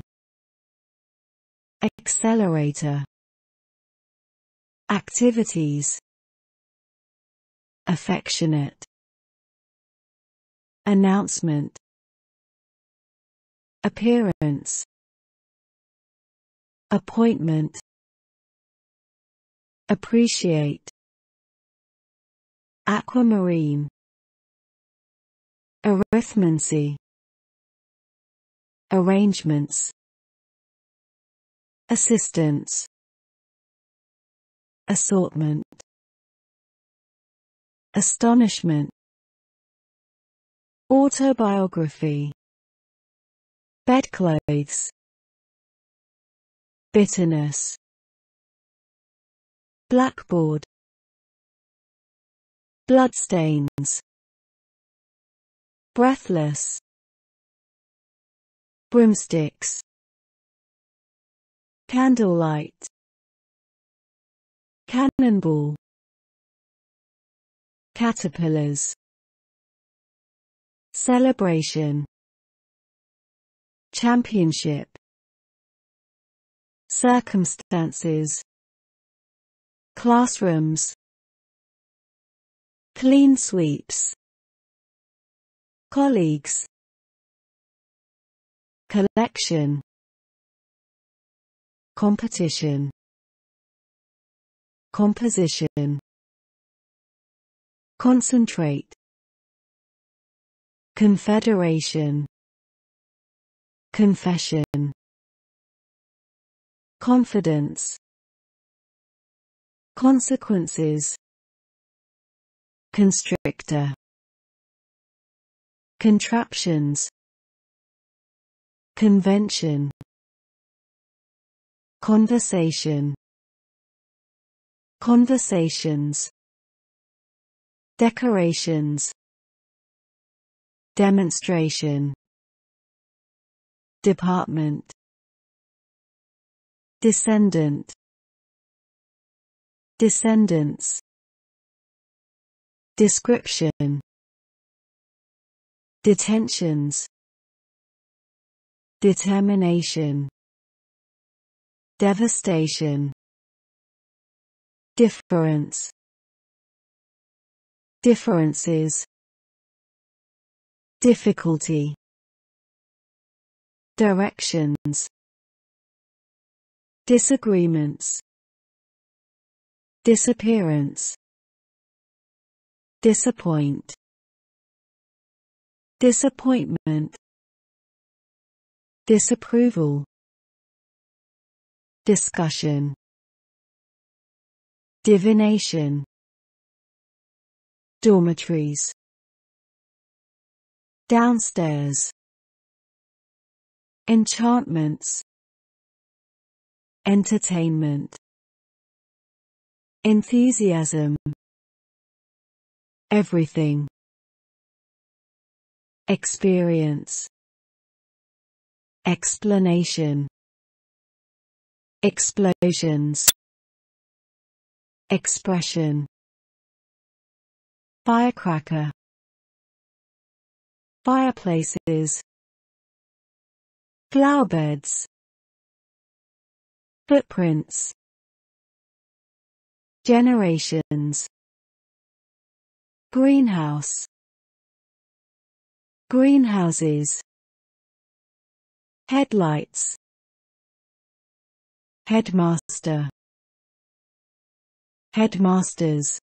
accelerator, activities, affectionate, announcement, appearance, appointment, appreciate, aquamarine, arithmancy, arrangements, assistance, assortment, astonishment, autobiography, bedclothes, bitterness, blackboard, bloodstains, breathless, broomsticks, candlelight, cannonball, caterpillars, celebration, championship, circumstances, classrooms, clean sweeps, colleagues, collection, competition, composition, concentrate, confederation, confession, confidence, consequences, constrictor, contraptions, convention, conversation, conversations, decorations, demonstration, department, descendant, descendants, description, detentions, determination, devastation, difference, differences, difficulty, directions, disagreements, disappearance, disappoint, disappointment, disapproval, discussion, divination, dormitories, downstairs, enchantments, entertainment, enthusiasm, everything. Experience. Explanation. Explosions. Expression. Firecracker. Fireplaces. Flowerbeds. Footprints. Generations. Greenhouse. Greenhouses. Headlights. Headmaster. Headmasters.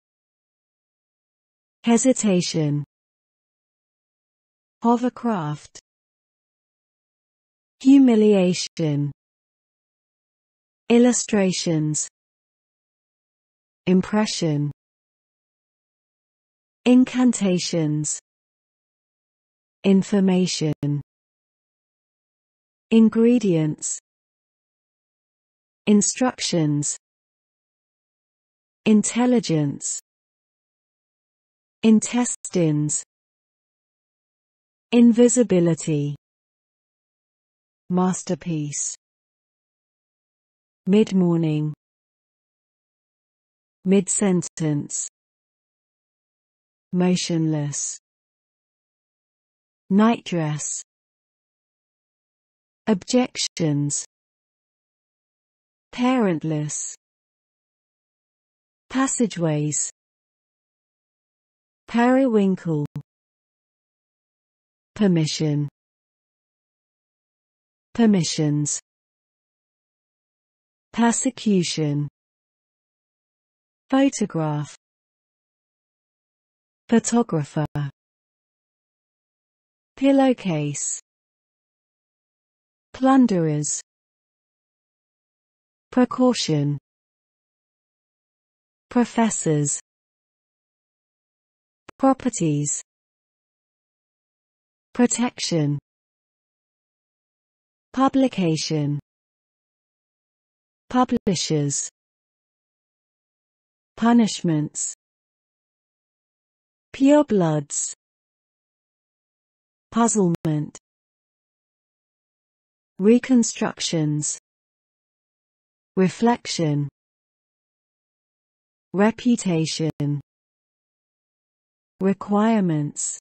Hesitation. Hovercraft. Humiliation. Illustrations. Impression. Incantations. Information. Ingredients. Instructions. Intelligence. Intestines. Invisibility. Masterpiece. Mid-morning. Mid-sentence. Motionless. Nightdress. Objections. Parentless. Passageways. Periwinkle. Permission. Permissions. Persecution. Photograph. Photographer. Pillowcase. Plunderers. Precaution. Professors. Properties. Protection. Publication. Publishers. Punishments. Purebloods. Puzzlement. Reconstructions. Reflection. Reputation. Requirements.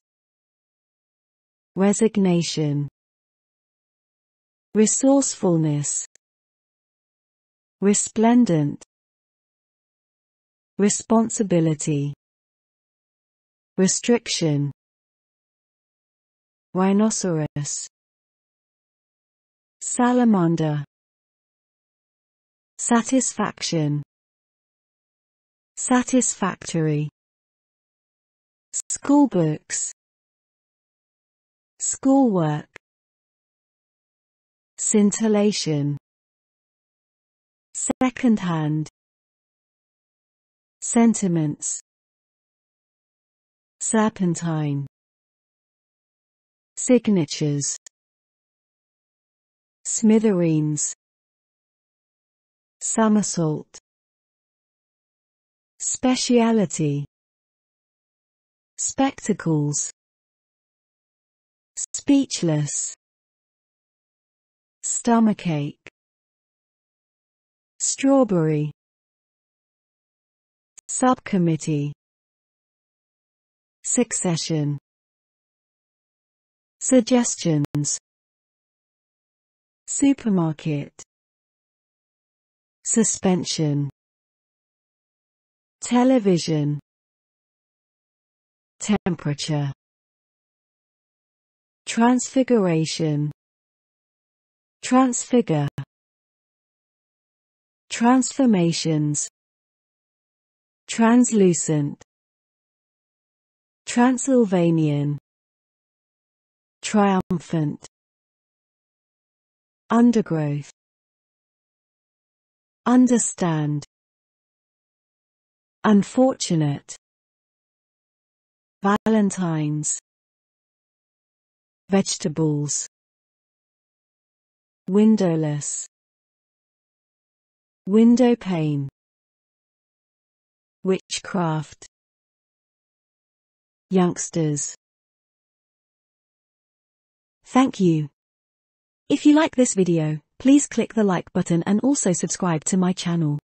Resignation. Resourcefulness. Resplendent. Responsibility. Restriction. Rhinoceros. Salamander. Satisfaction. Satisfactory. Schoolbooks. Schoolwork. Scintillation. Secondhand. Sentiments. Serpentine. Signatures. Smithereens. Somersault. Speciality. Spectacles. Speechless. Stomachache. Strawberry. Subcommittee. Succession. Suggestions. Supermarket. Suspension. Television. Temperature. Transfiguration. Transfigure. Transformations. Translucent. Transylvanian. Triumphant. Undergrowth. Understand. Unfortunate. Valentines. Vegetables. Windowless. Window pane. Witchcraft. Youngsters. Thank you. If you like this video, please click the like button and also subscribe to my channel.